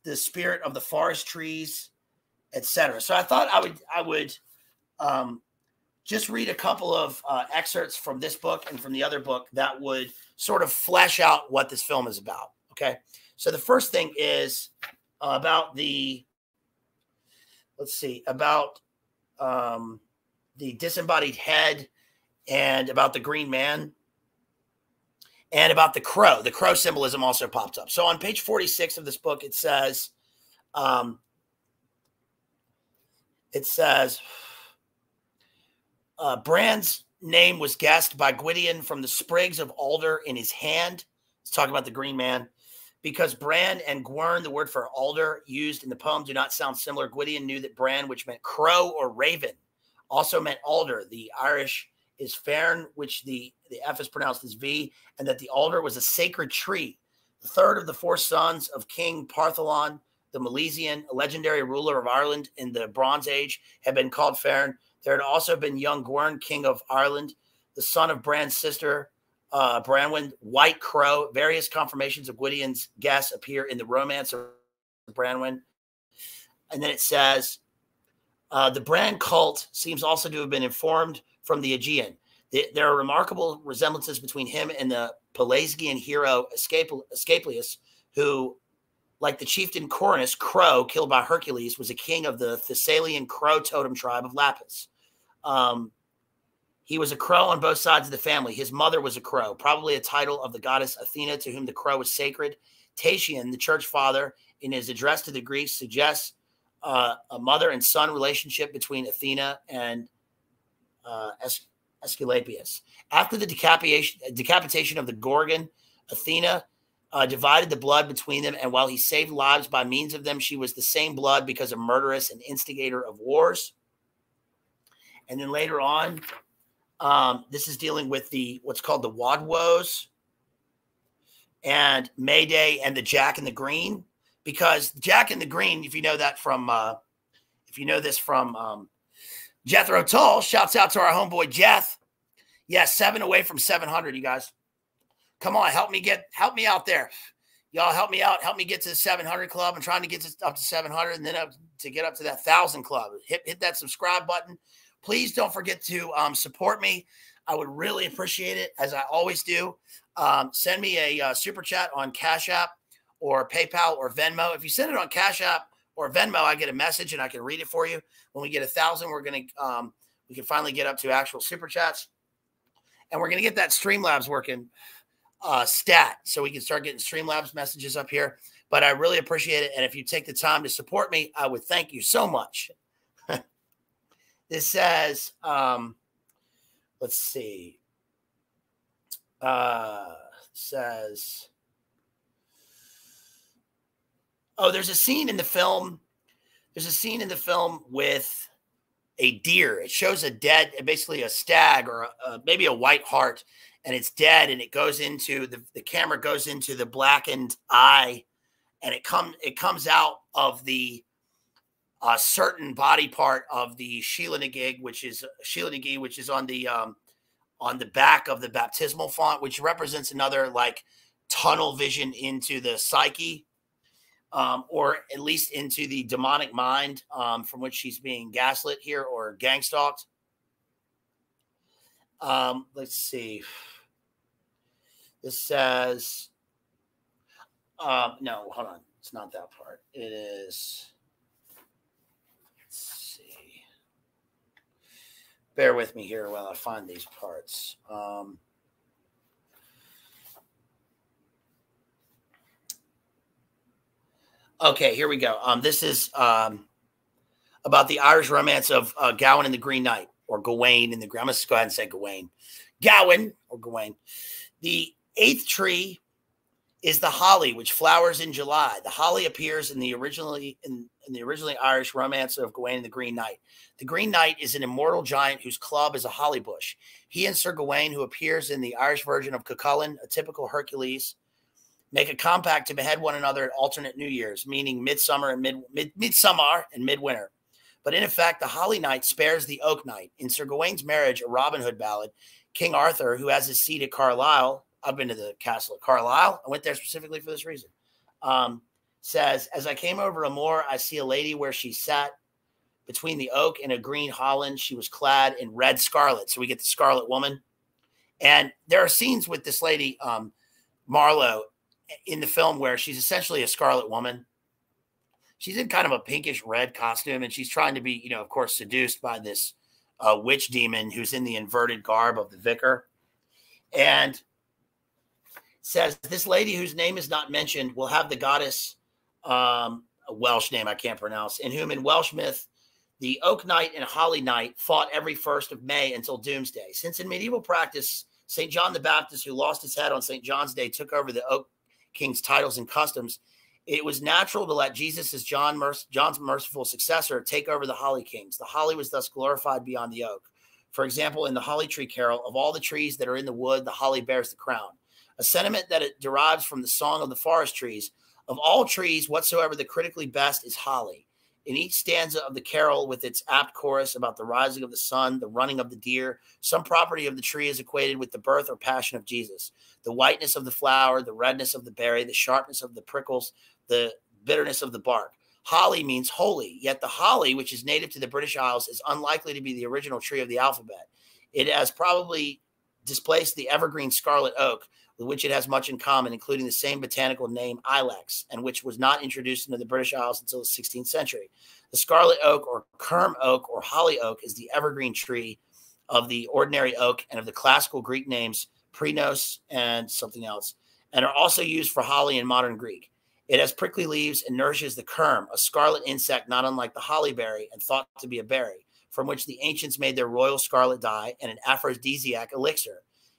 the spirit of the forest trees, etc. So I thought I would just read a couple of excerpts from this book and from the other book that would sort of flesh out what this film is about. Okay. So the first thing is about the disembodied head, and about the Green Man, and about the crow. The crow symbolism also pops up. So on page 46 of this book, it says, Brand's name was guessed by Gwydion from the sprigs of alder in his hand. It's talking about the Green Man. Because Bran and Gwern, the word for alder used in the poem, do not sound similar, Gwydion knew that Bran, which meant crow or raven, also meant alder. The Irish is fern, which the F is pronounced as V, and that the alder was a sacred tree. The third of the four sons of King Partholon, the Milesian, a legendary ruler of Ireland in the Bronze Age, had been called fern. There had also been young Gwern, king of Ireland, the son of Bran's sister, Branwen, White Crow. Various confirmations of Gwydion's guess appear in the Romance of Branwen. And then it says, the Bran cult seems also to have been informed from the Aegean. There are remarkable resemblances between him and the Pelasgian hero Asclepius, who, like the chieftain Coronus, Crow, killed by Hercules, was a king of the Thessalian Crow totem tribe of Lapis. He was a crow on both sides of the family. His mother was a crow, probably a title of the goddess Athena, to whom the crow was sacred. Tatian, the church father, in his address to the Greeks, suggests a mother and son relationship between Athena and Asclepius. After the decapitation of the Gorgon, Athena divided the blood between them, and while he saved lives by means of them, she was the same blood because a murderess and instigator of wars. And then later on, this is dealing with what's called the Wadwoes and Mayday and the Jack in the Green, because Jack in the Green, if you know that from If you know this from Jethro Tull, shouts out to our homeboy Jeth. Yeah, 7 away from 700, you guys. Come on, help me out there. Y'all help me out. Help me get to the 700 club. I'm trying to get to, up to 700 and then up to get up to that 1,000 club. Hit that subscribe button. Please don't forget to support me. I would really appreciate it, as I always do. Send me a super chat on Cash App or PayPal or Venmo. If you send it on Cash App or Venmo, I get a message and I can read it for you. When we get 1,000, we're going to we can finally get up to actual super chats, and we're going to get that Streamlabs working stat, so we can start getting Streamlabs messages up here. But I really appreciate it, and if you take the time to support me, I would thank you so much. This says, let's see. Says, oh, there's a scene in the film. There's a scene in the film with a deer. It shows a dead, basically a stag or maybe a white hart, and it's dead. And it goes into the camera goes into the blackened eye, and it comes out of the certain body part of the Shilanagig, which is Shilanagi, which is on the back of the baptismal font, which represents another like tunnel vision into the psyche, or at least into the demonic mind from which she's being gaslit here or gangstalked. Let's see. This says, no, hold on. It's not that part. It is, let's see. Bear with me here while I find these parts. Okay, here we go. This is about the Irish romance of Gawain and the Green Knight, or Gawain in the Green. I'm going to go ahead and say Gawain. Gawain or Gawain. The 8th tree is the holly, which flowers in July. The holly appears in the originally Irish romance of Gawain and the Green Knight. The Green Knight is an immortal giant whose club is a holly bush. He and Sir Gawain, who appears in the Irish version of Cuchulainn, a typical Hercules, make a compact to behead one another at alternate New Year's, meaning midsummer and midwinter. But in effect, the Holly Knight spares the Oak Knight. In Sir Gawain's marriage, a Robin Hood ballad, King Arthur, who has his seat at Carlisle, I've been to the castle at Carlisle. I went there specifically for this reason. Says, as I came over a moor, I see a lady where she sat between the oak and a green holland. She was clad in red scarlet. So we get the Scarlet Woman. And there are scenes with this lady, Marlowe, in the film where she's essentially a Scarlet Woman. She's in kind of a pinkish red costume, and she's trying to be, you know, of course, seduced by this witch demon who's in the inverted garb of the vicar. And says, this lady whose name is not mentioned will have the goddess, a Welsh name I can't pronounce, in whom in Welsh myth, the Oak Knight and Holly Knight fought every 1st of May until Doomsday. Since in medieval practice, St. John the Baptist, who lost his head on St. John's Day, took over the Oak King's titles and customs, it was natural to let Jesus as John's merciful successor take over the Holly Kings. The holly was thus glorified beyond the oak. For example, in the Holly Tree Carol, of all the trees that are in the wood, the holly bears the crown. A sentiment that it derives from the song of the forest trees. Of all trees, whatsoever the critically best is holly. In each stanza of the carol, with its apt chorus about the rising of the sun, the running of the deer, some property of the tree is equated with the birth or passion of Jesus. The whiteness of the flower, the redness of the berry, the sharpness of the prickles, the bitterness of the bark. Holly means holy, yet the holly, which is native to the British Isles, is unlikely to be the original tree of the alphabet. It has probably displaced the evergreen scarlet oak, with which it has much in common, including the same botanical name, Ilex, and which was not introduced into the British Isles until the 16th century. The scarlet oak, or kerm oak, or holly oak, is the evergreen tree of the ordinary oak and of the classical Greek names Prinos and something else, and are also used for holly in modern Greek. It has prickly leaves and nourishes the kerm, a scarlet insect not unlike the hollyberry and thought to be a berry, from which the ancients made their royal scarlet dye and an aphrodisiac elixir.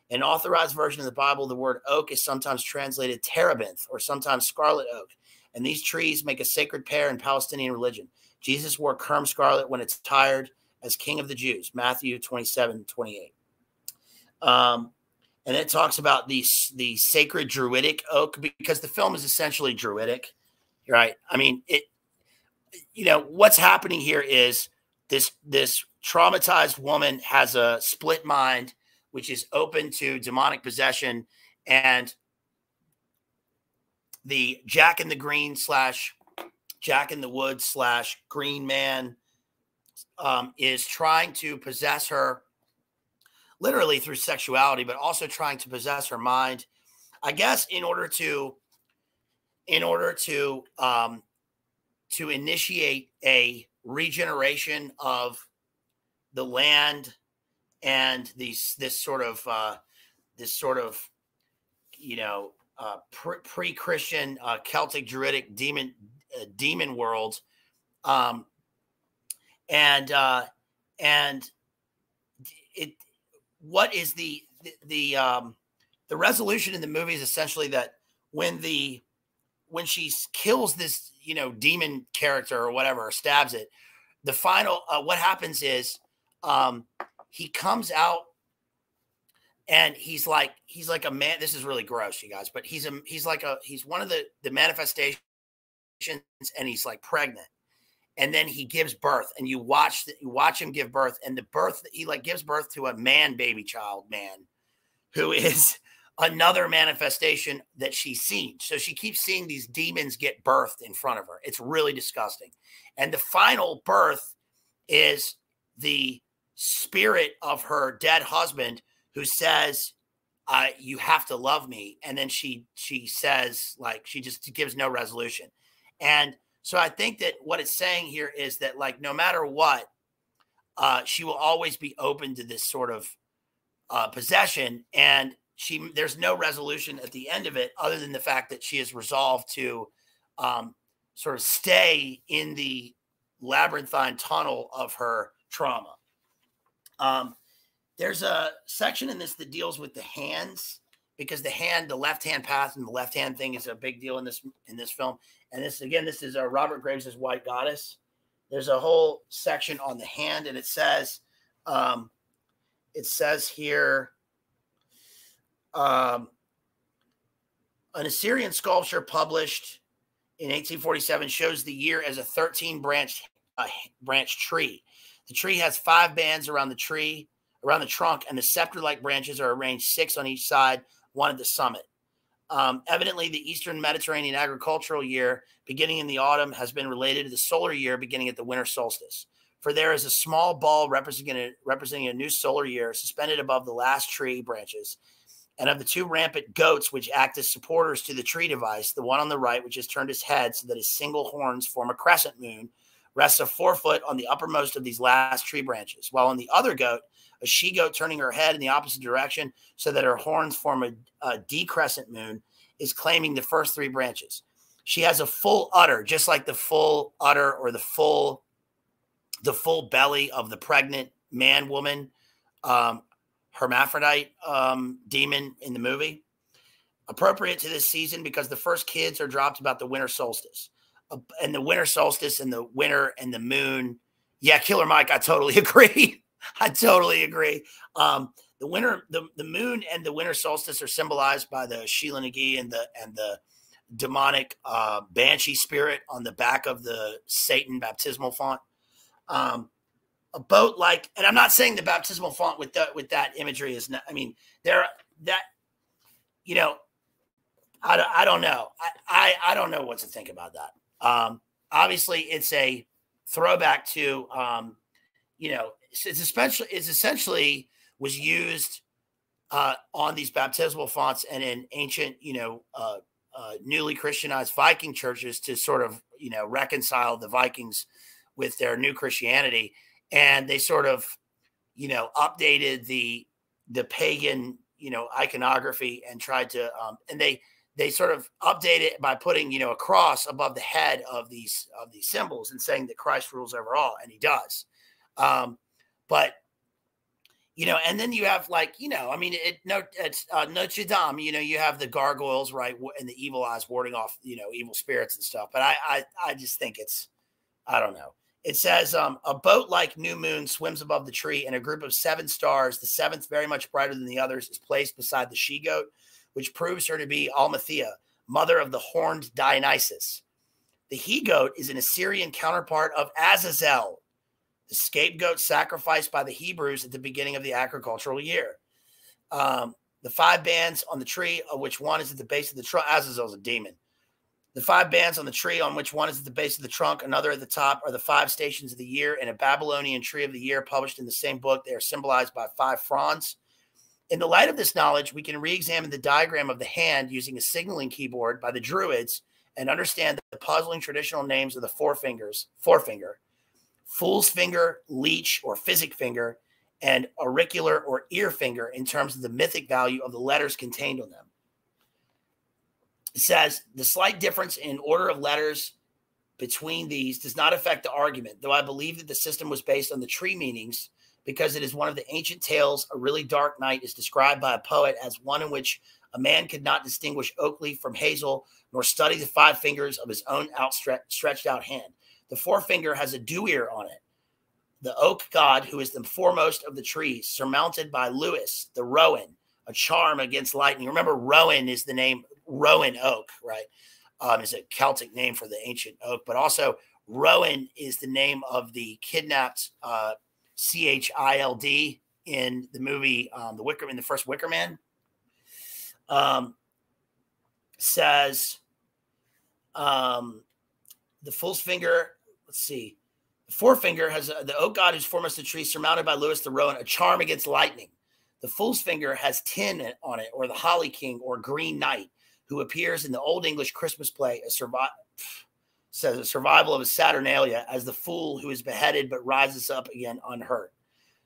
In an authorized version of the Bible, the word oak is sometimes translated terebinth or sometimes scarlet oak, and these trees make a sacred pair in Palestinian religion. Jesus wore kerm scarlet when attired as king of the Jews, Matthew 27:28. And it talks about the sacred druidic oak, because the film is essentially druidic, right? I mean, it you know, what's happening here is this traumatized woman has a split mind, which is open to demonic possession, and the Jack in the Green / Jack in the Woods / Green Man is trying to possess her literally through sexuality, but also trying to possess her mind, I guess, in order to initiate a regeneration of the land and this sort of you know, pre-Christian Celtic Druidic demon world, and it, what is the resolution in the movie is essentially that when she kills this, you know, demon character or whatever, or stabs it, the final, what happens is, he comes out and he's like a man. This is really gross, you guys, but he's one of the manifestations, and he's like pregnant. And then he gives birth, and you watch him give birth, and the birth, he like gives birth to a man, baby child man, who is another manifestation that she's seen. So she keeps seeing these demons get birthed in front of her. It's really disgusting. And the final birth is the spirit of her dead husband, who says, you have to love me. And then she says, like, she just gives no resolution. And so I think that what it's saying here is that, like, no matter what, she will always be open to this sort of possession, and there's no resolution at the end of it, other than the fact that she is resolved to sort of stay in the labyrinthine tunnel of her trauma. There's a section in this that deals with the hands, because the left hand path and the left hand thing is a big deal in this film. And this is Robert Graves' White Goddess. There's a whole section on the hand, and it says here, an Assyrian sculpture published in 1847 shows the year as a 13-branch tree. The tree has 5 bands around the trunk, and the scepter-like branches are arranged 6 on each side, 1 at the summit. Evidently, the Eastern Mediterranean agricultural year, beginning in the autumn, has been related to the solar year, beginning at the winter solstice. For there is a small ball representing a new solar year suspended above the last tree branches, and of the 2 rampant goats which act as supporters to the tree device, the one on the right, which has turned his head so that his single horns form a crescent moon, rests a forefoot on the uppermost of these last tree branches, while on the other goat, a she-goat turning her head in the opposite direction so that her horns form a decrescent moon, is claiming the first 3 branches. She has a full udder, just like the full udder or the full belly of the pregnant man-woman, hermaphrodite demon in the movie. Appropriate to this season because the first kids are dropped about the winter solstice. And the winter solstice and the winter and the moon. Yeah, Killer Mike, I totally agree. I totally agree. The moon and the winter solstice are symbolized by the Shilanagi and the demonic banshee spirit on the back of the Satan baptismal font. A boat like, and I'm not saying the baptismal font with that imagery is not, I mean, you know, I don't know. I don't know what to think about that. Obviously it's a throwback to, you know, it's essentially was used on these baptismal fonts and in ancient, you know, newly Christianized Viking churches to sort of, you know, reconcile the Vikings with their new Christianity. And they sort of, you know, updated the pagan, you know, iconography and tried to, and they sort of update it by putting, you know, a cross above the head of these symbols and saying that Christ rules over all, and he does. But, you know, and then you have, like, you know, I mean, Notre Dame, you know, you have the gargoyles, right, and the evil eyes warding off, you know, evil spirits and stuff. But I just think it's, I don't know. It says, a boat like new moon swims above the tree, and a group of 7 stars, the 7th very much brighter than the others, is placed beside the she-goat, which proves her to be Amalthea, mother of the horned Dionysus. The he-goat is an Assyrian counterpart of Azazel, the scapegoat sacrificed by the Hebrews at the beginning of the agricultural year. The five bands on the tree, of which one is at the base of the trunk. Azazel's a demon. The five bands on the tree, on which one is at the base of the trunk, another at the top, are the five stations of the year, and a Babylonian tree of the year published in the same book. They are symbolized by five fronds. In the light of this knowledge, we can re-examine the diagram of the hand using a signaling keyboard by the Druids and understand the puzzling traditional names of the forefinger, fool's finger, leech or physic finger, and auricular or ear finger in terms of the mythic value of the letters contained on them. It says the slight difference in order of letters between these does not affect the argument, though I believe that the system was based on the tree meanings because it is one of the ancient tales. A really dark night is described by a poet as one in which a man could not distinguish oak leaf from hazel, nor study the five fingers of his own outstretched out hand. The forefinger has a dew ear on it. The oak god, who is the foremost of the trees, surmounted by Lewis, the rowan, a charm against lightning. Remember, rowan is the name, rowan oak, right? Is a Celtic name for the ancient oak, but also rowan is the name of the kidnapped child in the movie The Wicker Man, the first Wicker Man. Says the fool's finger, let's see. The forefinger has the oak god who's foremost the tree, surmounted by Lewis the rowan, a charm against lightning. The fool's finger has tin on it, or the holly king, or green knight, who appears in the Old English Christmas play, says a survival of a Saturnalia, as the fool who is beheaded but rises up again unhurt.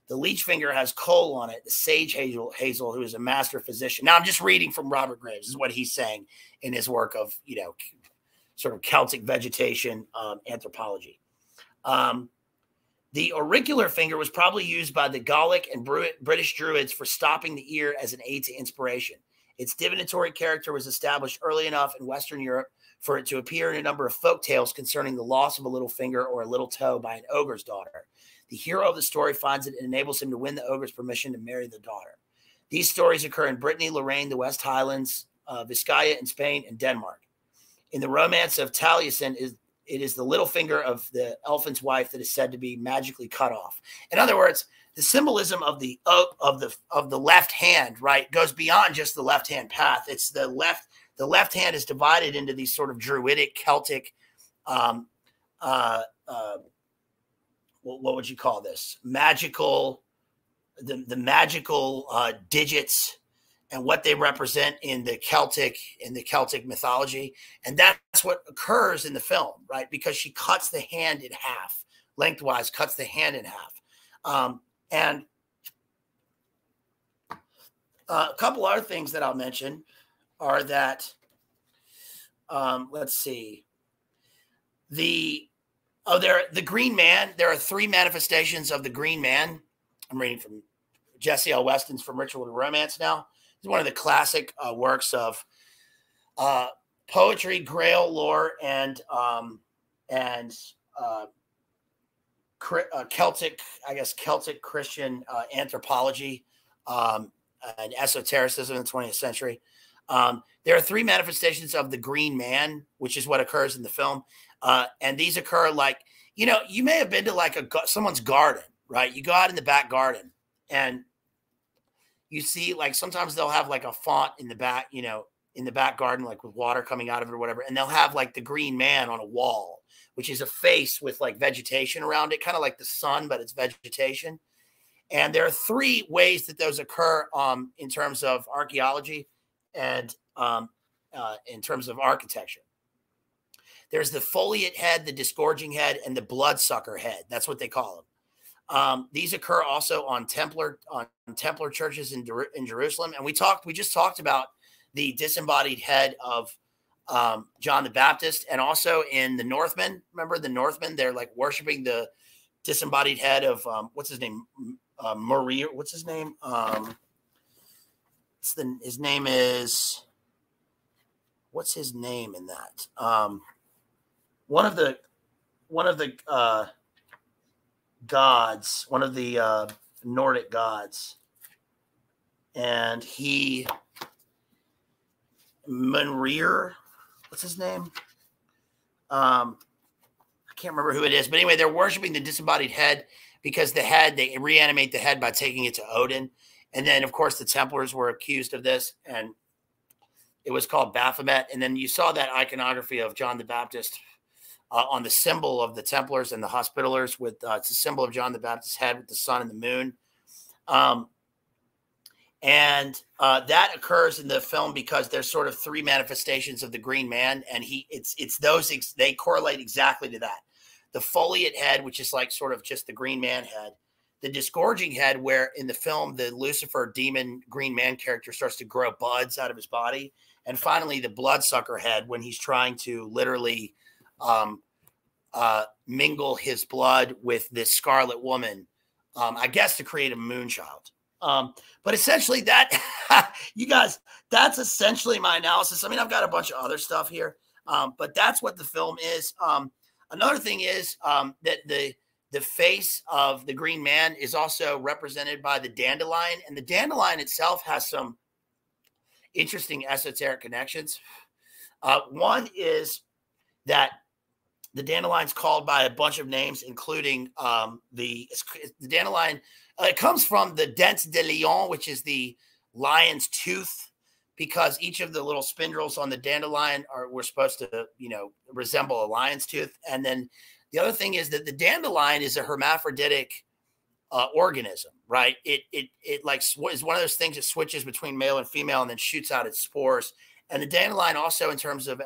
The leech finger has coal on it, the sage hazel, who is a master physician. Now I'm just reading from Robert Graves. This is what he's saying in his work of, you know, sort of Celtic vegetation anthropology. The auricular finger was probably used by the Gallic and British Druids for stopping the ear as an aid to inspiration. Its divinatory character was established early enough in Western Europe for it to appear in a number of folk tales concerning the loss of a little finger or a little toe by an ogre's daughter. The hero of the story finds it and enables him to win the ogre's permission to marry the daughter. These stories occur in Brittany, Lorraine, the West Highlands, Vizcaya in Spain, and Denmark. In the romance of Taliesin, it is the little finger of the elfin's wife that is said to be magically cut off. In other words, the symbolism of the left hand, right, goes beyond just the left hand path. It's the left. The left hand is divided into these sort of Druidic, Celtic. What would you call this? Magical, the magical digits and what they represent in the Celtic mythology. And that's what occurs in the film, right? Because she cuts the hand in half, lengthwise cuts the hand in half. A couple other things that I'll mention are that, let's see, the Green Man. There are three manifestations of the Green Man. I'm reading from Jesse L. Weston's From Ritual to Romance now. It's one of the classic works of poetry, Grail lore, and Celtic, I guess, Celtic Christian anthropology and esotericism in the 20th century. There are three manifestations of the Green Man, which is what occurs in the film, and these occur like, you know, you may have been to like someone's garden, right? You go out in the back garden and you see, like, sometimes they'll have like a font in the back, you know, in the back garden, like with water coming out of it or whatever. And they'll have like the Green Man on a wall, which is a face with like vegetation around it, kind of like the sun, but it's vegetation. And there are three ways that those occur in terms of archaeology and in terms of architecture. There's the foliate head, the disgorging head, and the bloodsucker head. That's what they call them. These occur also on Templar churches in Jerusalem, and we just talked about the disembodied head of John the Baptist, and also in the Northmen. Remember the Northmen? They're like worshiping the disembodied head of what's his name, Maria. What's his name? What's his name in that? One of the gods, one of the Nordic gods, and he, Mimir, what's his name? I can't remember who it is, but anyway, they're worshiping the disembodied head because the head, they reanimate the head by taking it to Odin. And then, of course, the Templars were accused of this, and it was called Baphomet. And then you saw that iconography of John the Baptist on the symbol of the Templars and the Hospitallers. With it's a symbol of John the Baptist's head with the sun and the moon. That occurs in the film because there's sort of three manifestations of the Green Man, and they correlate exactly to that. The foliate head, which is like sort of just the Green Man head. The disgorging head, where in the film the Lucifer demon Green Man character starts to grow buds out of his body. And finally, the bloodsucker head, when he's trying to literally mingle his blood with this scarlet woman, I guess to create a moonchild. But essentially that, you guys, that's essentially my analysis. I mean, I've got a bunch of other stuff here, but that's what the film is. Another thing is that the face of the Green Man is also represented by the dandelion, and the dandelion itself has some interesting esoteric connections. One is that the dandelion's called by a bunch of names, including the dandelion. It comes from the dent de lion, which is the lion's tooth, because each of the little spindles on the dandelion were supposed to, resemble a lion's tooth. And then the other thing is that the dandelion is a hermaphroditic organism, right? It like is one of those things that switches between male and female and then shoots out its spores. And the dandelion also, in terms of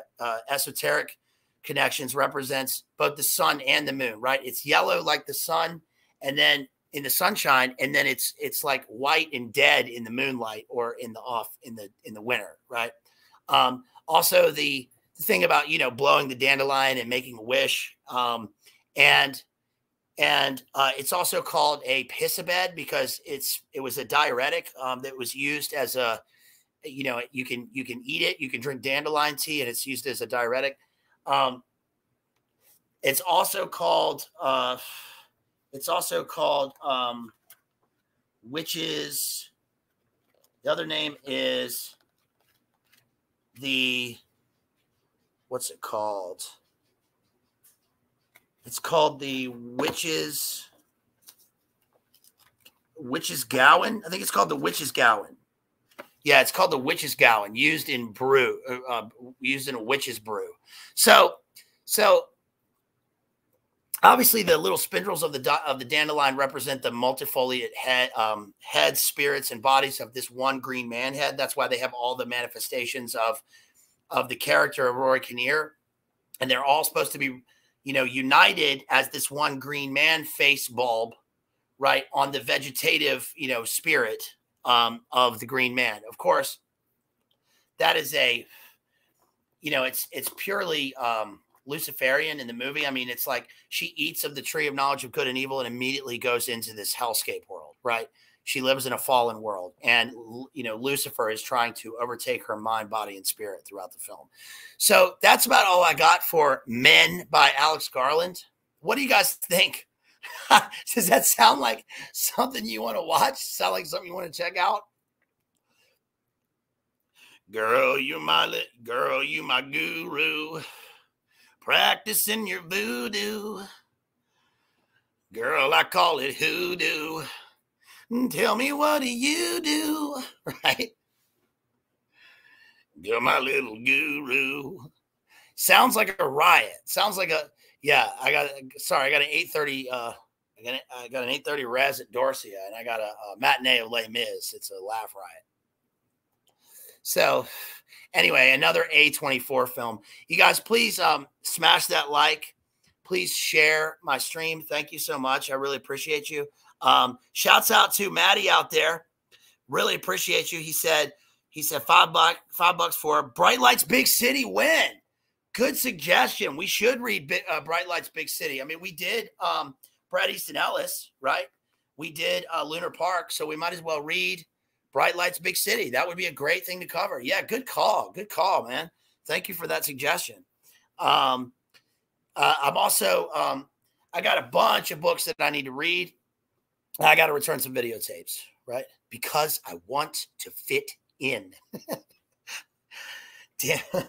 esoteric connections, represents both the sun and the moon, right? It's yellow like the sun, and then in the sunshine, and then it's like white and dead in the moonlight or in the winter, right? Also, the thing about blowing the dandelion and making a wish, and it's also called a pissabed because it was a diuretic that was used as a you can eat it, you can drink dandelion tea, and it's used as a diuretic. It's also called witches. The other name is the, what's it called? It's called the witches gowan. I think it's called the witches gowan. Yeah, it's called the witches gowan, used in brew, used in a witch's brew. So obviously the little spindles of the dandelion represent the multifoliate head, heads, spirits, and bodies of this one Green Man head. That's why they have all the manifestations of the character of Rory Kinnear, and they're all supposed to be, united as this one Green Man face bulb, right, on the vegetative, spirit of the Green Man. Of course, that is a, it's purely Luciferian in the movie. I mean, it's like she eats of the tree of knowledge of good and evil and immediately goes into this hellscape world, right? She lives in a fallen world, and, Lucifer is trying to overtake her mind, body, and spirit throughout the film. So that's about all I got for Men by Alex Garland. What do you guys think? Does that sound like something you want to watch? Sound like something you want to check out? Girl, you're my girl, you my guru. Practicing your voodoo. Girl, I call it hoodoo. Tell me, what do you do? Right? You're my little guru. Sounds like a riot. Sounds like a, yeah, sorry, I got an 8:30, I got an 8:30 res at Dorsia, and I got a matinee of Les Mis. It's a laugh riot. So anyway, another A24 film. You guys, please smash that like. Please share my stream. Thank you so much. I really appreciate you. Shouts out to Maddie out there. Really appreciate you. He said $5 for Bright Lights Big City win. Good suggestion. We should read Bright Lights Big City. I mean, we did Bret Easton Ellis, right? We did Lunar Park, so we might as well read Bright Lights Big City. That would be a great thing to cover. Yeah, good call. Good call, man. Thank you for that suggestion. I'm also I got a bunch of books that I need to read. I got to return some videotapes, right? Because I want to fit in. Damn.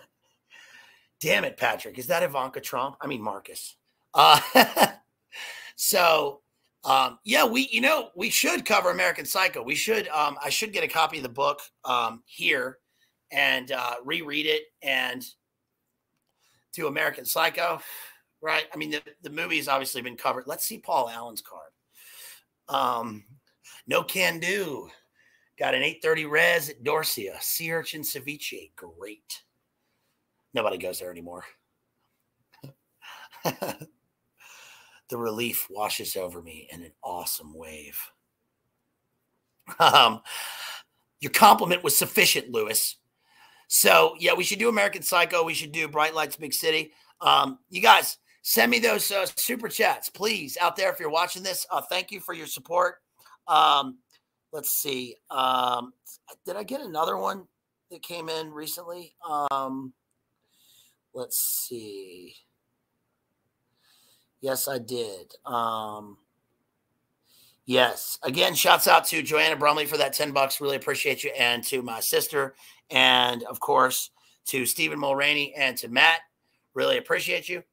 Damn it, Patrick. Is that Ivanka Trump? I mean, Marcus. Yeah, we should cover American Psycho. We should, I should get a copy of the book here and reread it and do American Psycho, right? I mean, the movie has obviously been covered. Let's see Paul Allen's card. No can do. Got an 830 res at Dorsia. Sea urchin ceviche. Great. Nobody goes there anymore. The relief washes over me in an awesome wave. Your compliment was sufficient, Lewis. So, yeah, we should do American Psycho. We should do Bright Lights, Big City. You guys, send me those super chats, please, out there if you're watching this. Thank you for your support. Let's see. Did I get another one that came in recently? Let's see. Yes, I did. Yes. Again, shouts out to Joanna Brumley for that $10. Really appreciate you. And to my sister. And, of course, to Stephen Mulroney and to Matt. Really appreciate you.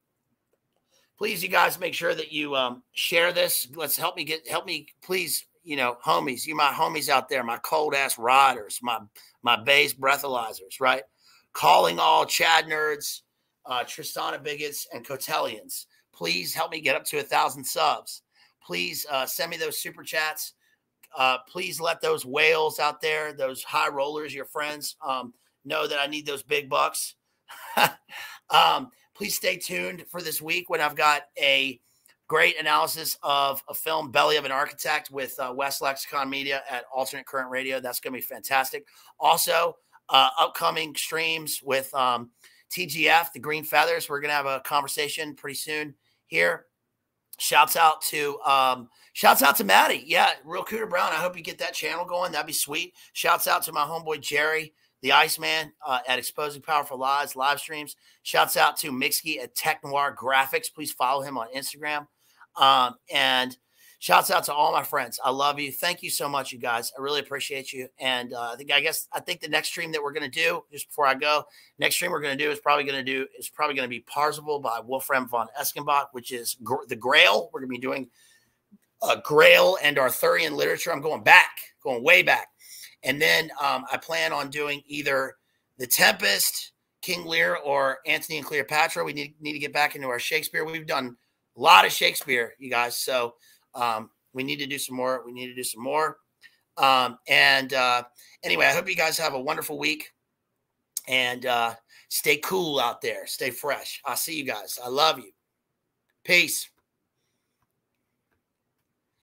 Please, you guys, make sure that you share this. Let's help me, please, you know, homies. You my homies out there, my cold-ass riders, my base breathalyzers, right? Calling all Chad nerds, Tristana bigots, and Cotellians. Please help me get up to 1,000 subs. Please send me those super chats. Please let those whales out there, those high rollers, your friends, know that I need those big bucks. Please stay tuned for this week when I've got a great analysis of a film, Belly of an Architect, with West Lexicon Media at Alternate Current Radio. That's going to be fantastic. Also, upcoming streams with TGF, the Green Feathers. We're going to have a conversation pretty soon here. Shouts out to Maddie. Yeah, Real Cooter Brown. I hope you get that channel going. That'd be sweet. Shouts out to my homeboy Jerry, the Iceman, at Exposing Powerful Lies live streams. Shouts out to Mixkey at Tech Noir Graphics. Please follow him on Instagram. And shouts out to all my friends. I love you. Thank you so much, you guys. I really appreciate you. And I think the next stream that we're going to do, just before I go, next stream we're going to do is probably going to be Parzival by Wolfram von Eschenbach, which is the Grail. We're going to be doing Grail and Arthurian literature. I'm going way back. And then I plan on doing either The Tempest, King Lear, or Antony and Cleopatra. We need to get back into our Shakespeare. We've done a lot of Shakespeare, you guys. So we need to do some more. Anyway, I hope you guys have a wonderful week. And stay cool out there. Stay fresh. I'll see you guys. I love you. Peace.